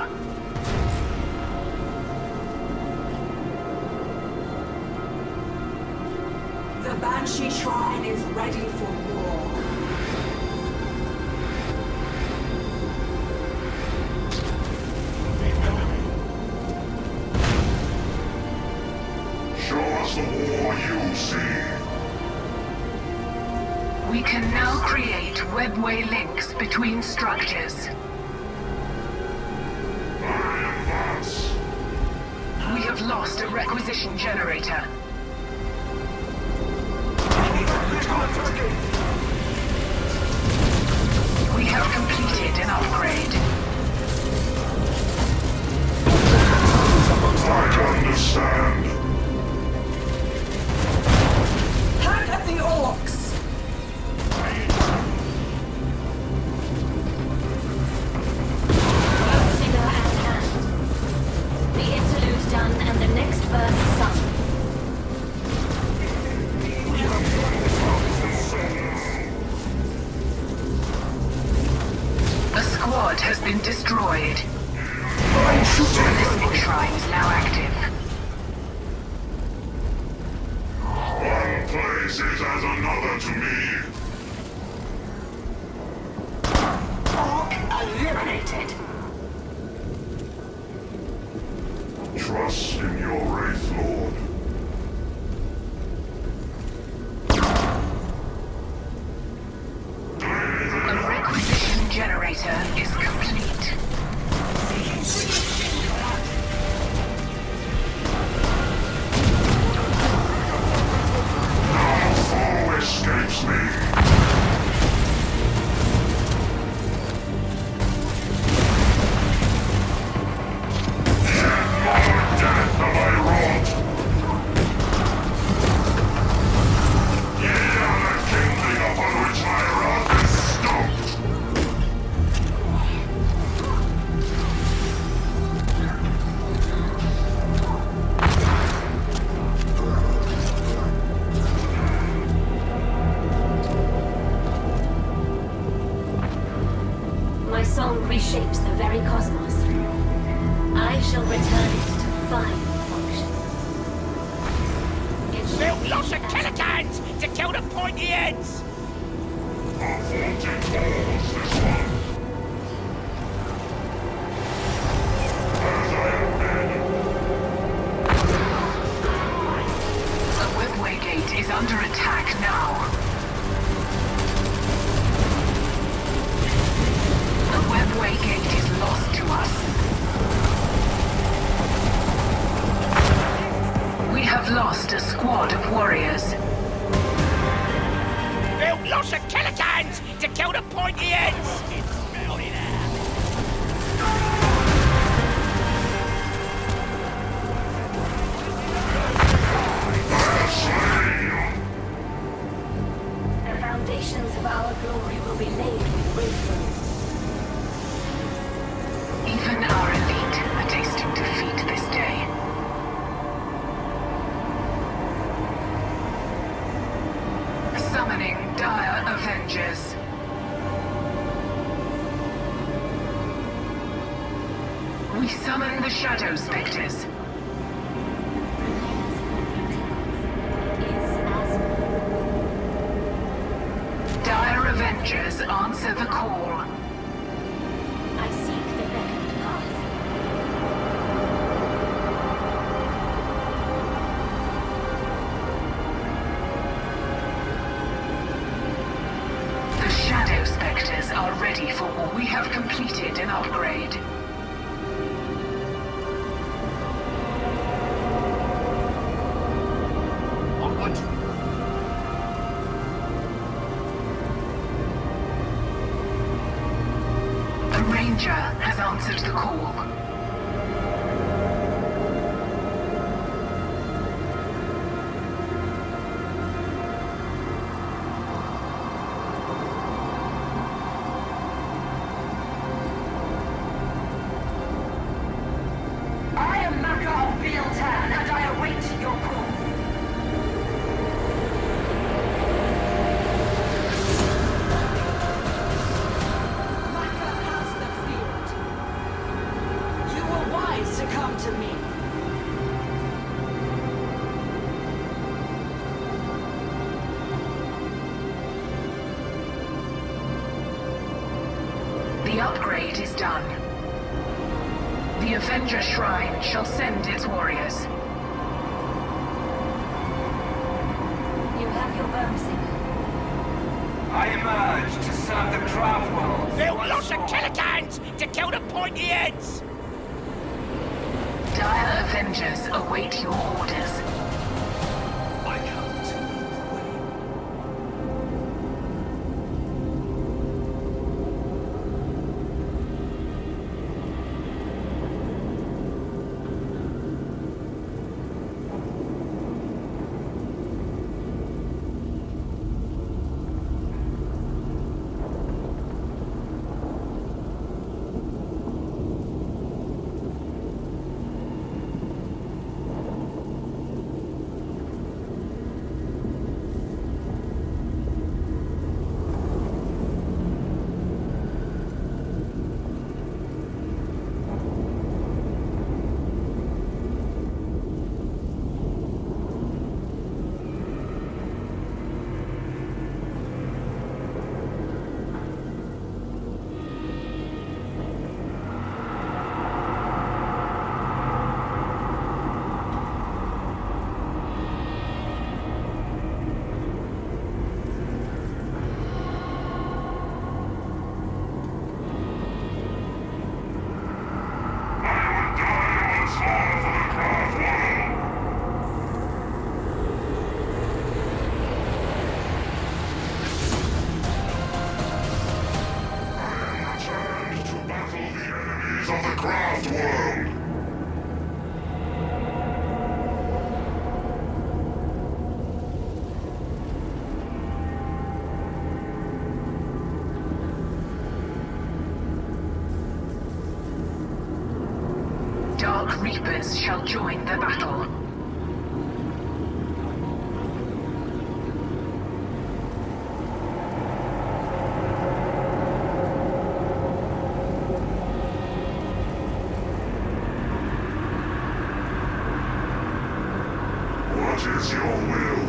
The Banshee Shrine is ready for war. Show us the war you see. We can now create webway links between structures. I advance. We have lost a requisition generator. We have completed an upgrade. I understand. Hack at the orcs! Bonesinger at hand. The interlude done and the next verse sung. been destroyed. Listening shrine is now active. One place is as another to me. Orc eliminated. Trust in your Wraith Lord. The requisition generator is complete. No foe escapes me. Dire Avengers. We summon the Shadow Spectres. Dire Avengers, answer the call. I seek the beckoned path. Ready for war. We have completed an upgrade. A ranger has answered the call. Azure Shrine shall send its warriors. You have your Bonesinger. I emerge to serve the craft world. There are lots of killigans to kill the pointy heads! Dire Avengers await your orders. I come to Reapers shall join the battle. What is your will?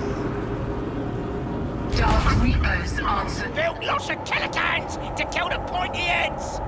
Dark Reapers answer. Build lots of kilotons to kill the pointy heads!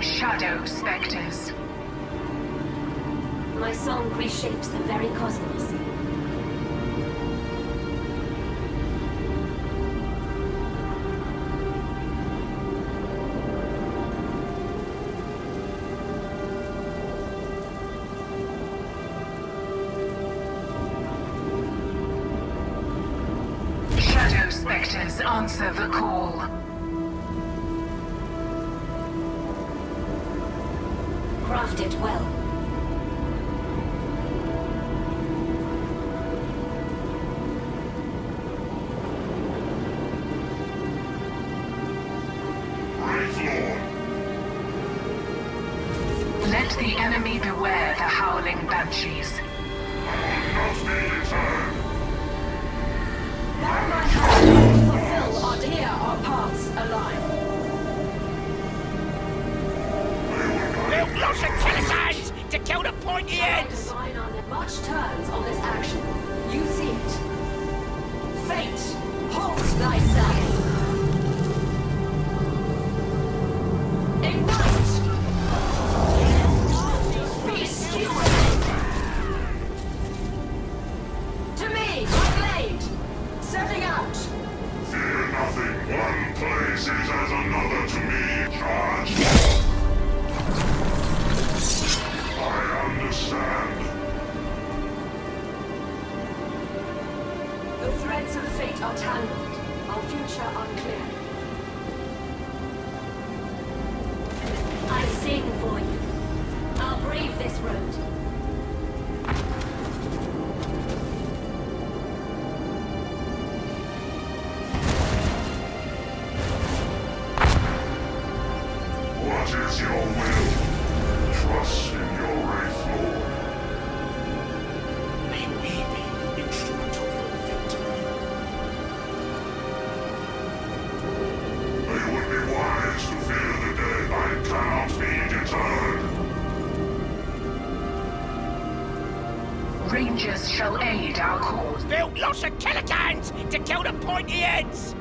Shadow Spectres. My song reshapes the very cosmos. Shadow Spectres answer the call. Did well. Let the enemy beware the howling banshees. Yeah! One place is as another to me, Charge. I understand. The threads of fate are tangled. Our future unclear. I sing for you. I'll brave this road. What is your will? Trust in your Wraith Lord. May we be the instrument of your victory. They would be wise to fear the day I cannot be deterred. Rangers shall aid our cause. Built lots of kilotons to kill the pointy heads.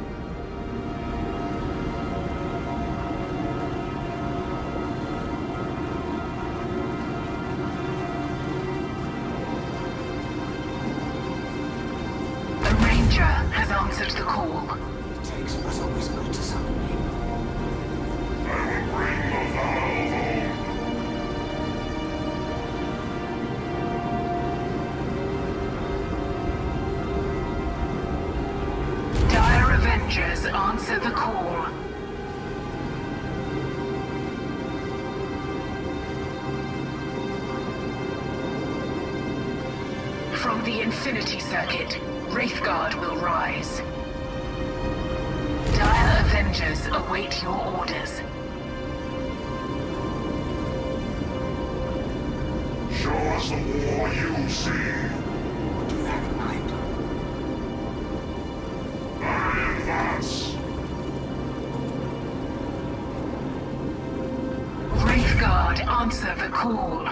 Answer the call. From the Infinity Circuit, Wraithguard will rise. Dire Avengers await your orders. Show us the war you see. Answer the call.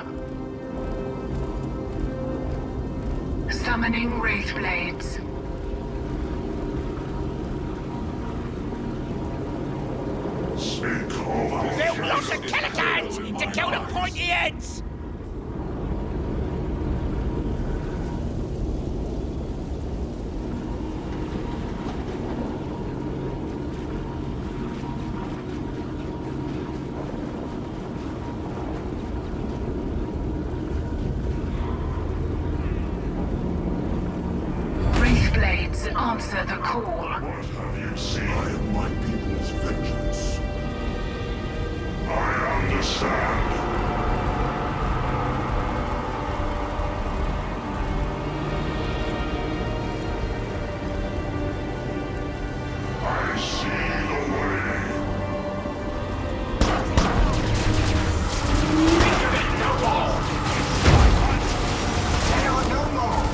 Summoning Wraithblades. Build lots of kilotons to kill the pointy heads! Answer the call. What have you seen? I am my people's vengeance. I understand. I see the way. We do it no more. There are no more.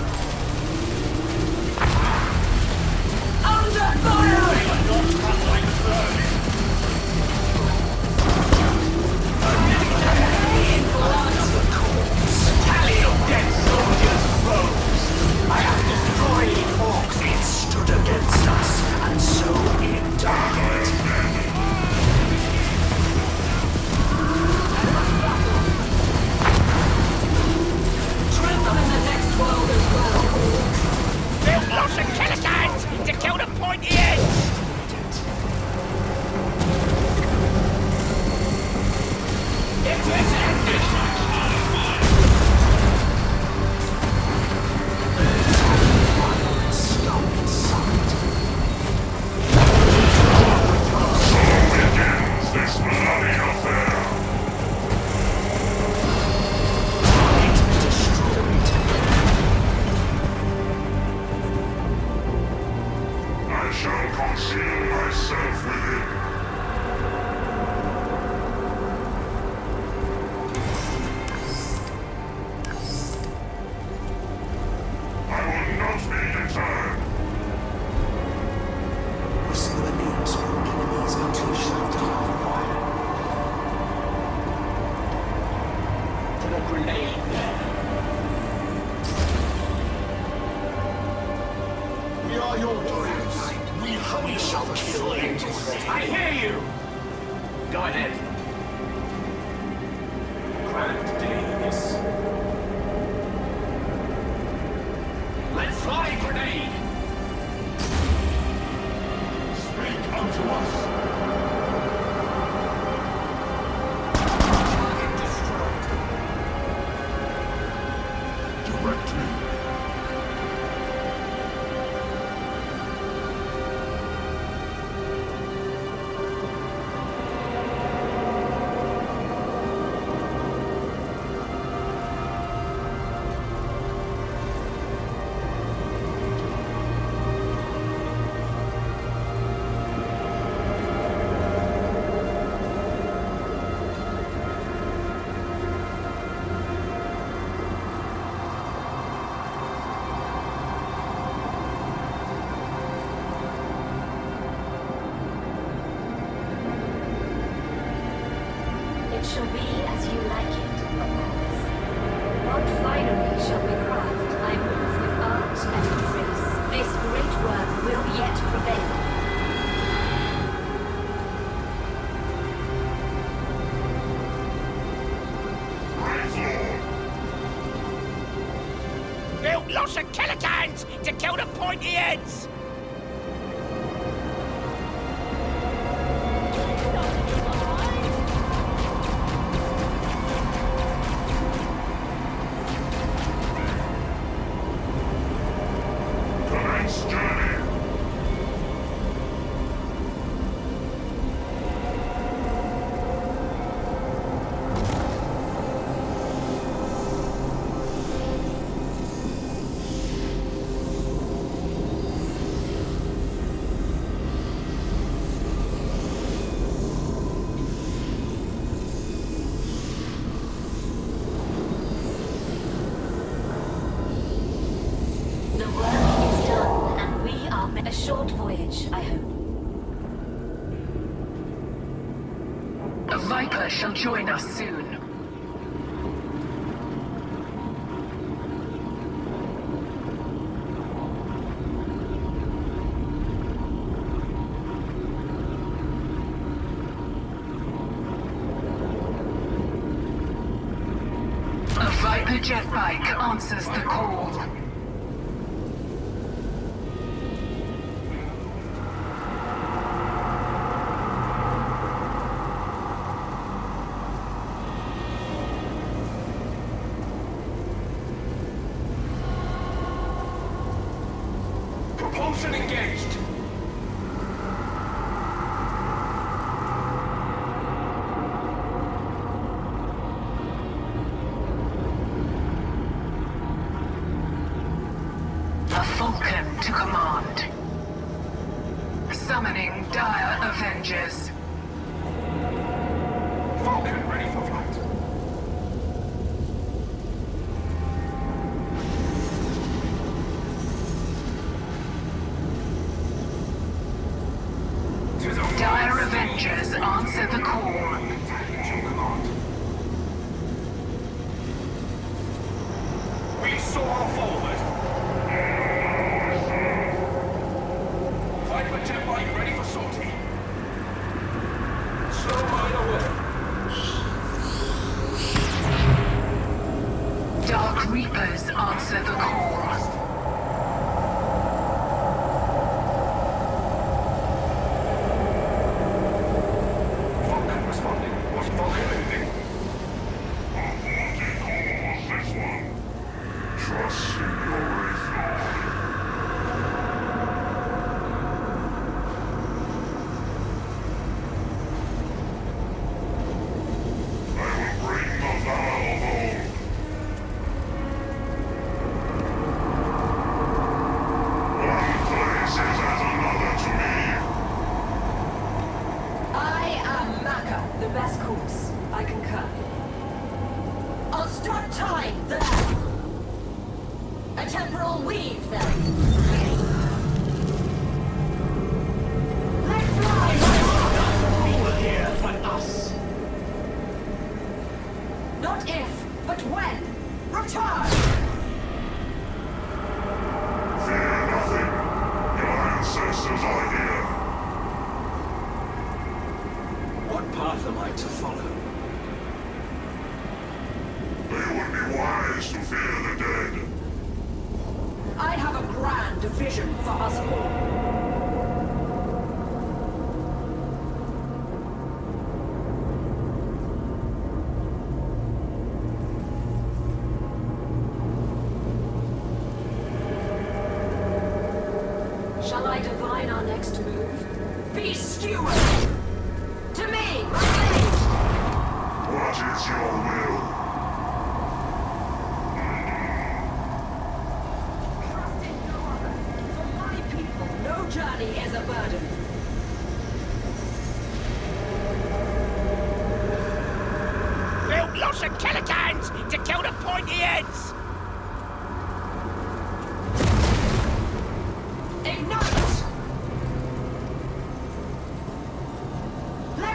Fly grenade! Speak unto shall be as you like it, of course. What finery shall we craft? I move with art and grace. This great work will yet prevail. Built lots of kilotons to kill the pointy heads! Shall join us soon. A Viper jetbike answers the call. Summoning Dire Avengers. Falcon ready for flight. Dire Avengers, answer the call. We soar forward. Ready for sortie. Slow mine away. Dark Reapers answer the call.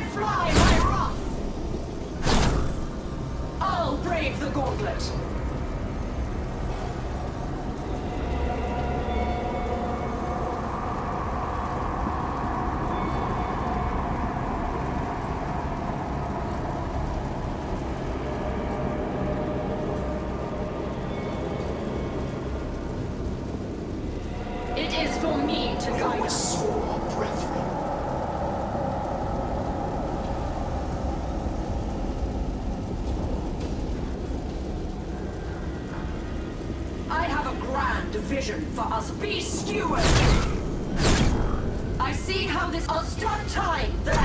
Fly my wrath! Save the gauntlet! Vision for us, be skewers! I see how this. I'll start time there!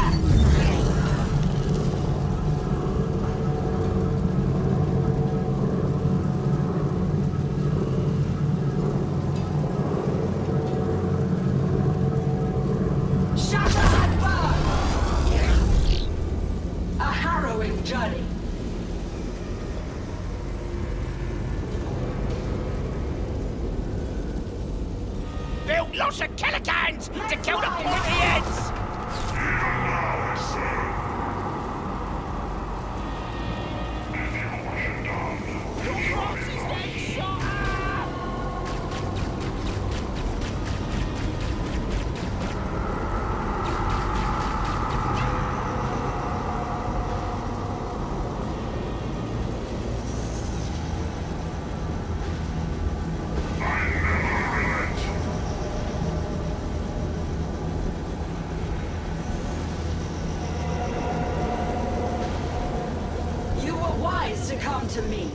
To me.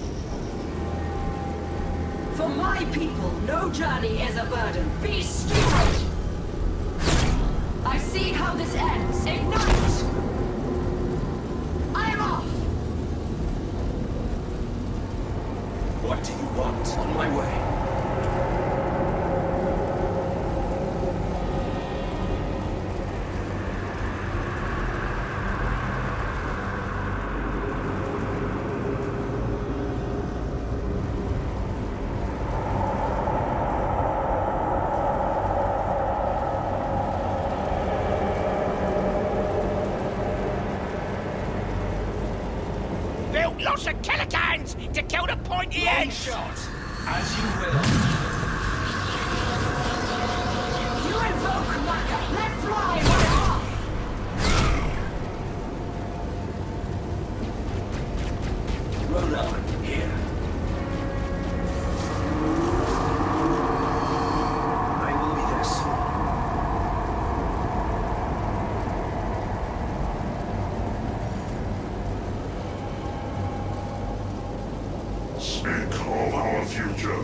For my people, no journey is a burden. Be stupid! I see how this ends. Ignite! I'm off! What do you want? On my way. Lots of kilocans to kill the pointy edge! Shot, as you will. You invoke Makaa! Let fly! Off. Roll up here. I will be there soon. Speak of our future.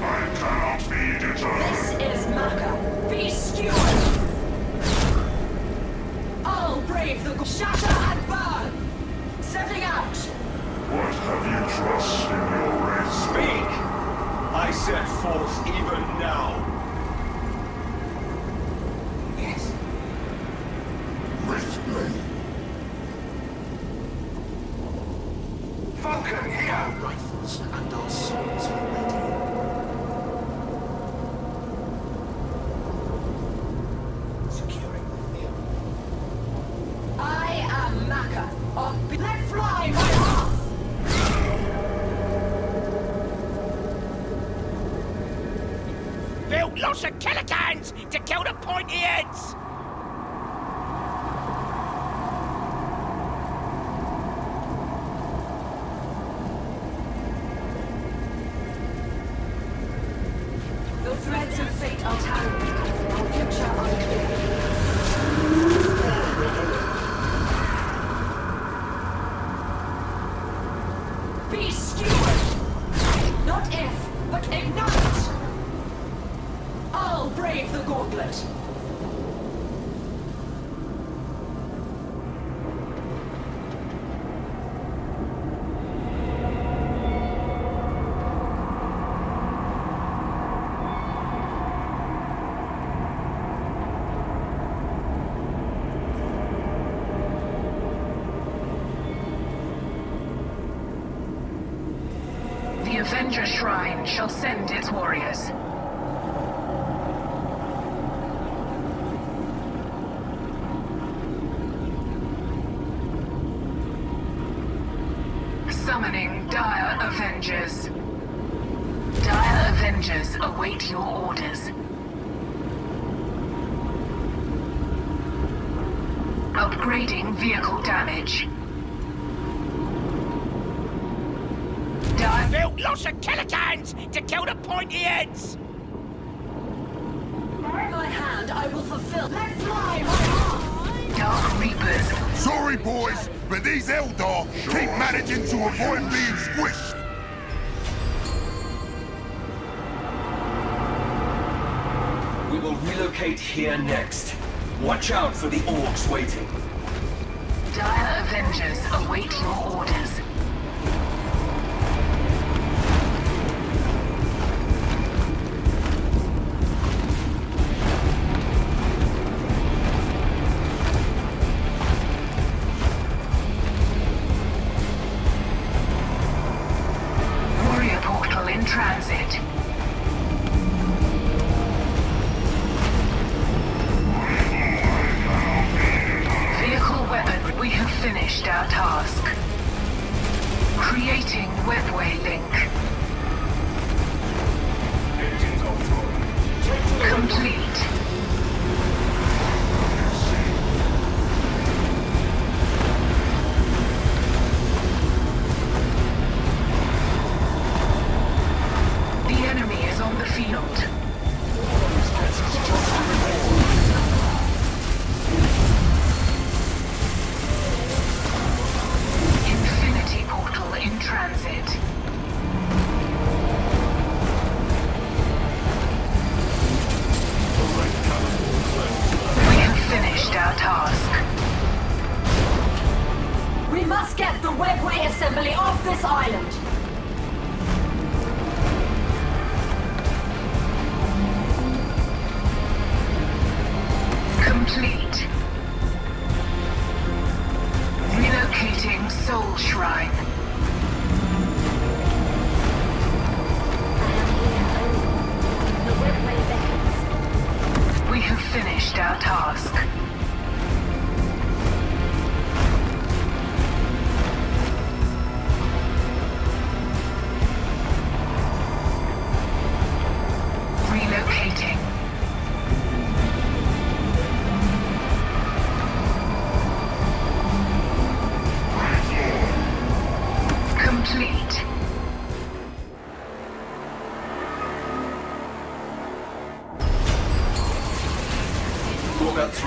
I cannot be deterred. This is Makaa. Be skewered. I'll brave the shatter and burn. Setting out. What have you trust in your race? Speak. I set forth even now. Yes. With me. Vulcan, here! Our rifles and our swords are ready. Securing the field. I am Makaa of... Let fly my heart! Build lots of kilocans to kill the pointy heads! The Azure Shrine shall send its warriors. Summoning Dire Avengers. Dire Avengers await your orders. Upgrading vehicle damage. I've built lots of kilotons to kill the pointy heads! My hand I will fulfill. Let's fly, my heart! Dark Reapers. Sorry, boys, but these Eldar sure. keep managing to avoid being squished. We will relocate here next. Watch out for the orcs waiting. Dire Avengers await your orders.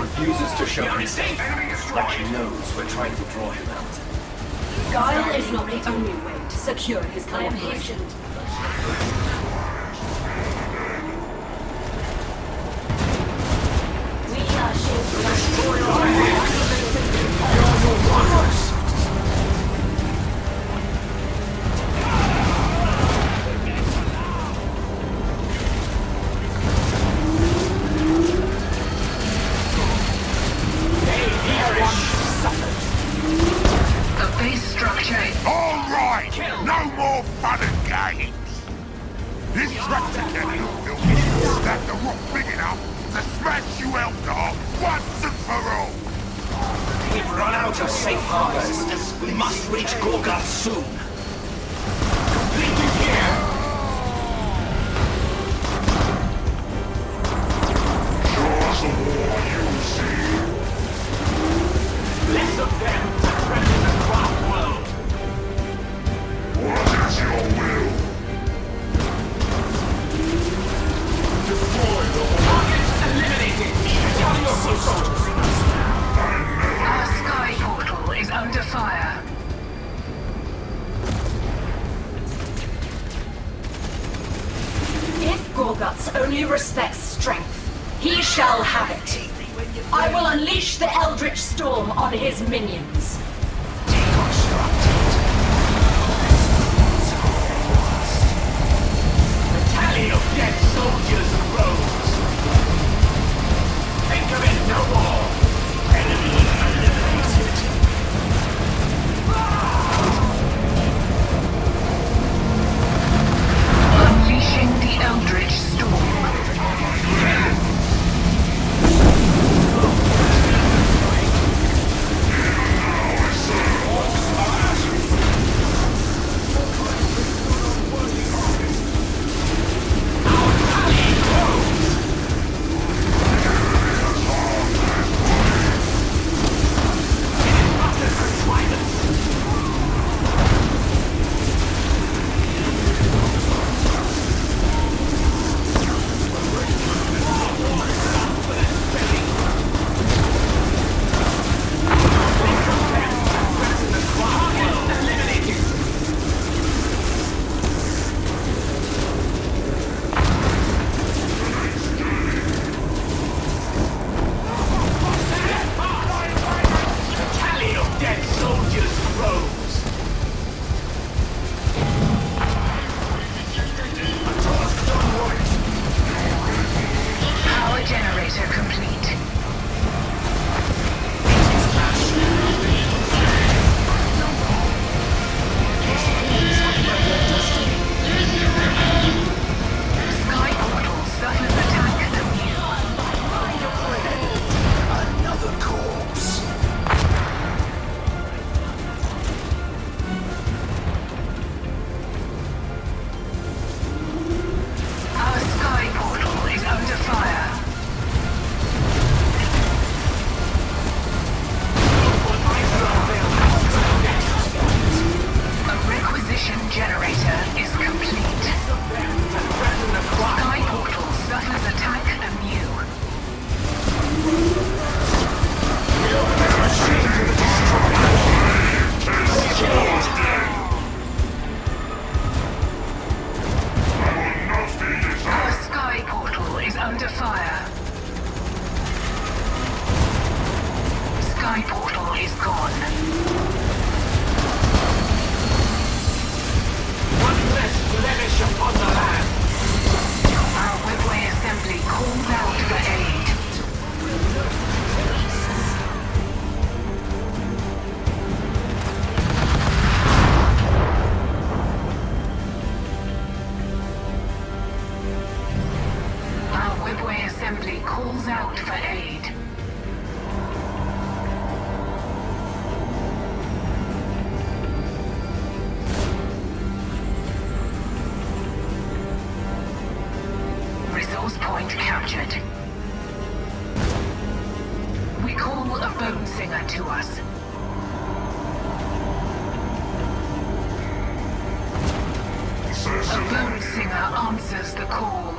Refuses to show himself, but he knows we're trying to draw him out. Guile is not the only way to secure his cooperation. We are fire. Sky portal is gone. One less blemish upon the land. Our Whipway assembly called out for aid. Our Whipway assembly calls out for aid. Point captured. We call a Bonesinger to us. A Bonesinger answers the call.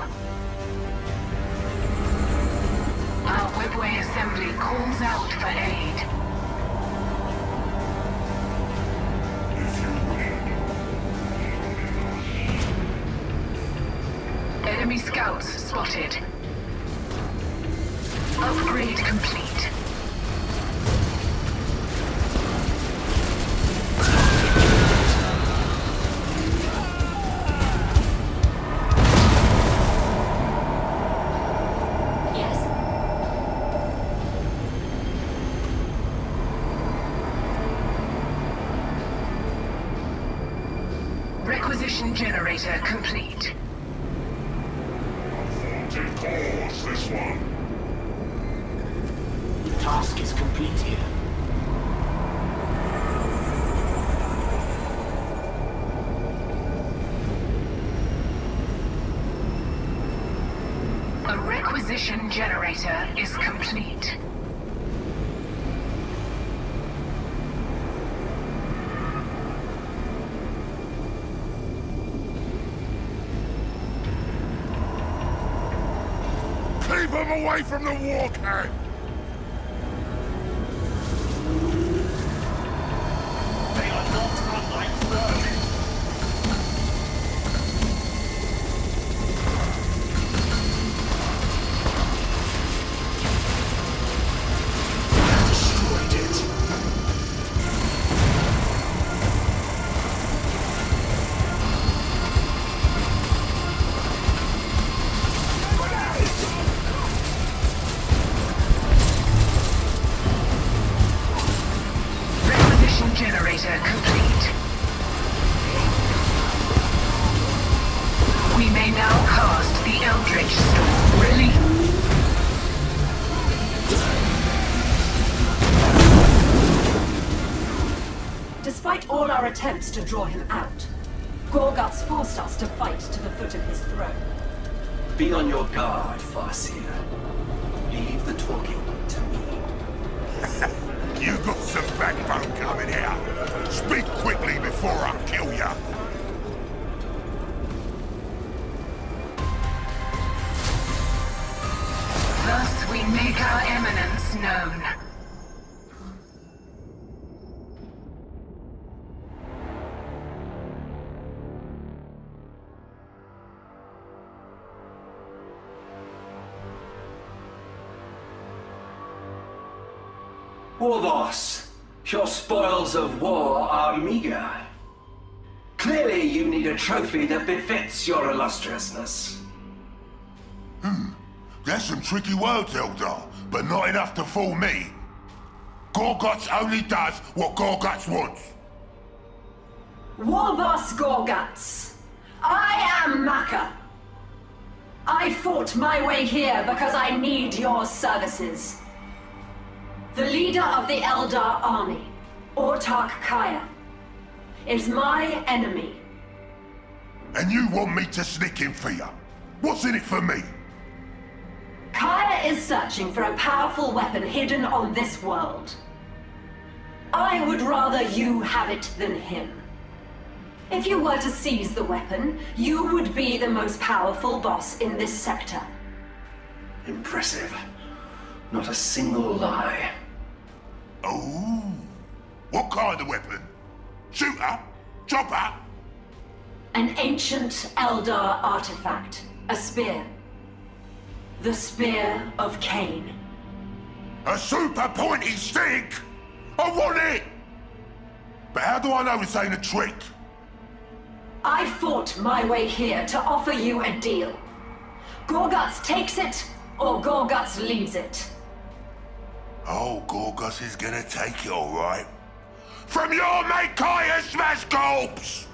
Our Whipway assembly calls out for aid. Enemy scouts spotted. Upgrade complete. Yes. Requisition generator complete. This one. The task is complete here. A requisition generator is complete. Away from the war camp! They are not frontline service! Destroyed it! Despite all our attempts to draw him out, Gorgutz forced us to fight to the foot of his throne. Be on your guard, Farseer. Leave the talking to me. You got some backbone coming here. Speak quickly before I kill ya. Thus we make our eminence known. Warboss, your spoils of war are meager. Clearly you need a trophy that befits your illustriousness. Hmm, that's some tricky words, Eldar, but not enough to fool me. Gorgutz only does what Gorgutz wants. Warboss Gorgutz, I am Makaa. I fought my way here because I need your services. The leader of the Eldar army, Autark Kaya, is my enemy. And you want me to sneak in for you? What's in it for me? Kaya is searching for a powerful weapon hidden on this world. I would rather you have it than him. If you were to seize the weapon, you would be the most powerful boss in this sector. Impressive. Not a single lie. Oh, what kind of weapon? Shooter? Chopper? An ancient Eldar artifact, a spear. the Spear of Cain. A super pointy stick? I want it! But how do I know it's ain't a trick? I fought my way here to offer you a deal. Gorgutz takes it, or Gorgutz leaves it. Oh, Gorgutz is gonna take it, all right. From your Makaa smash corpse!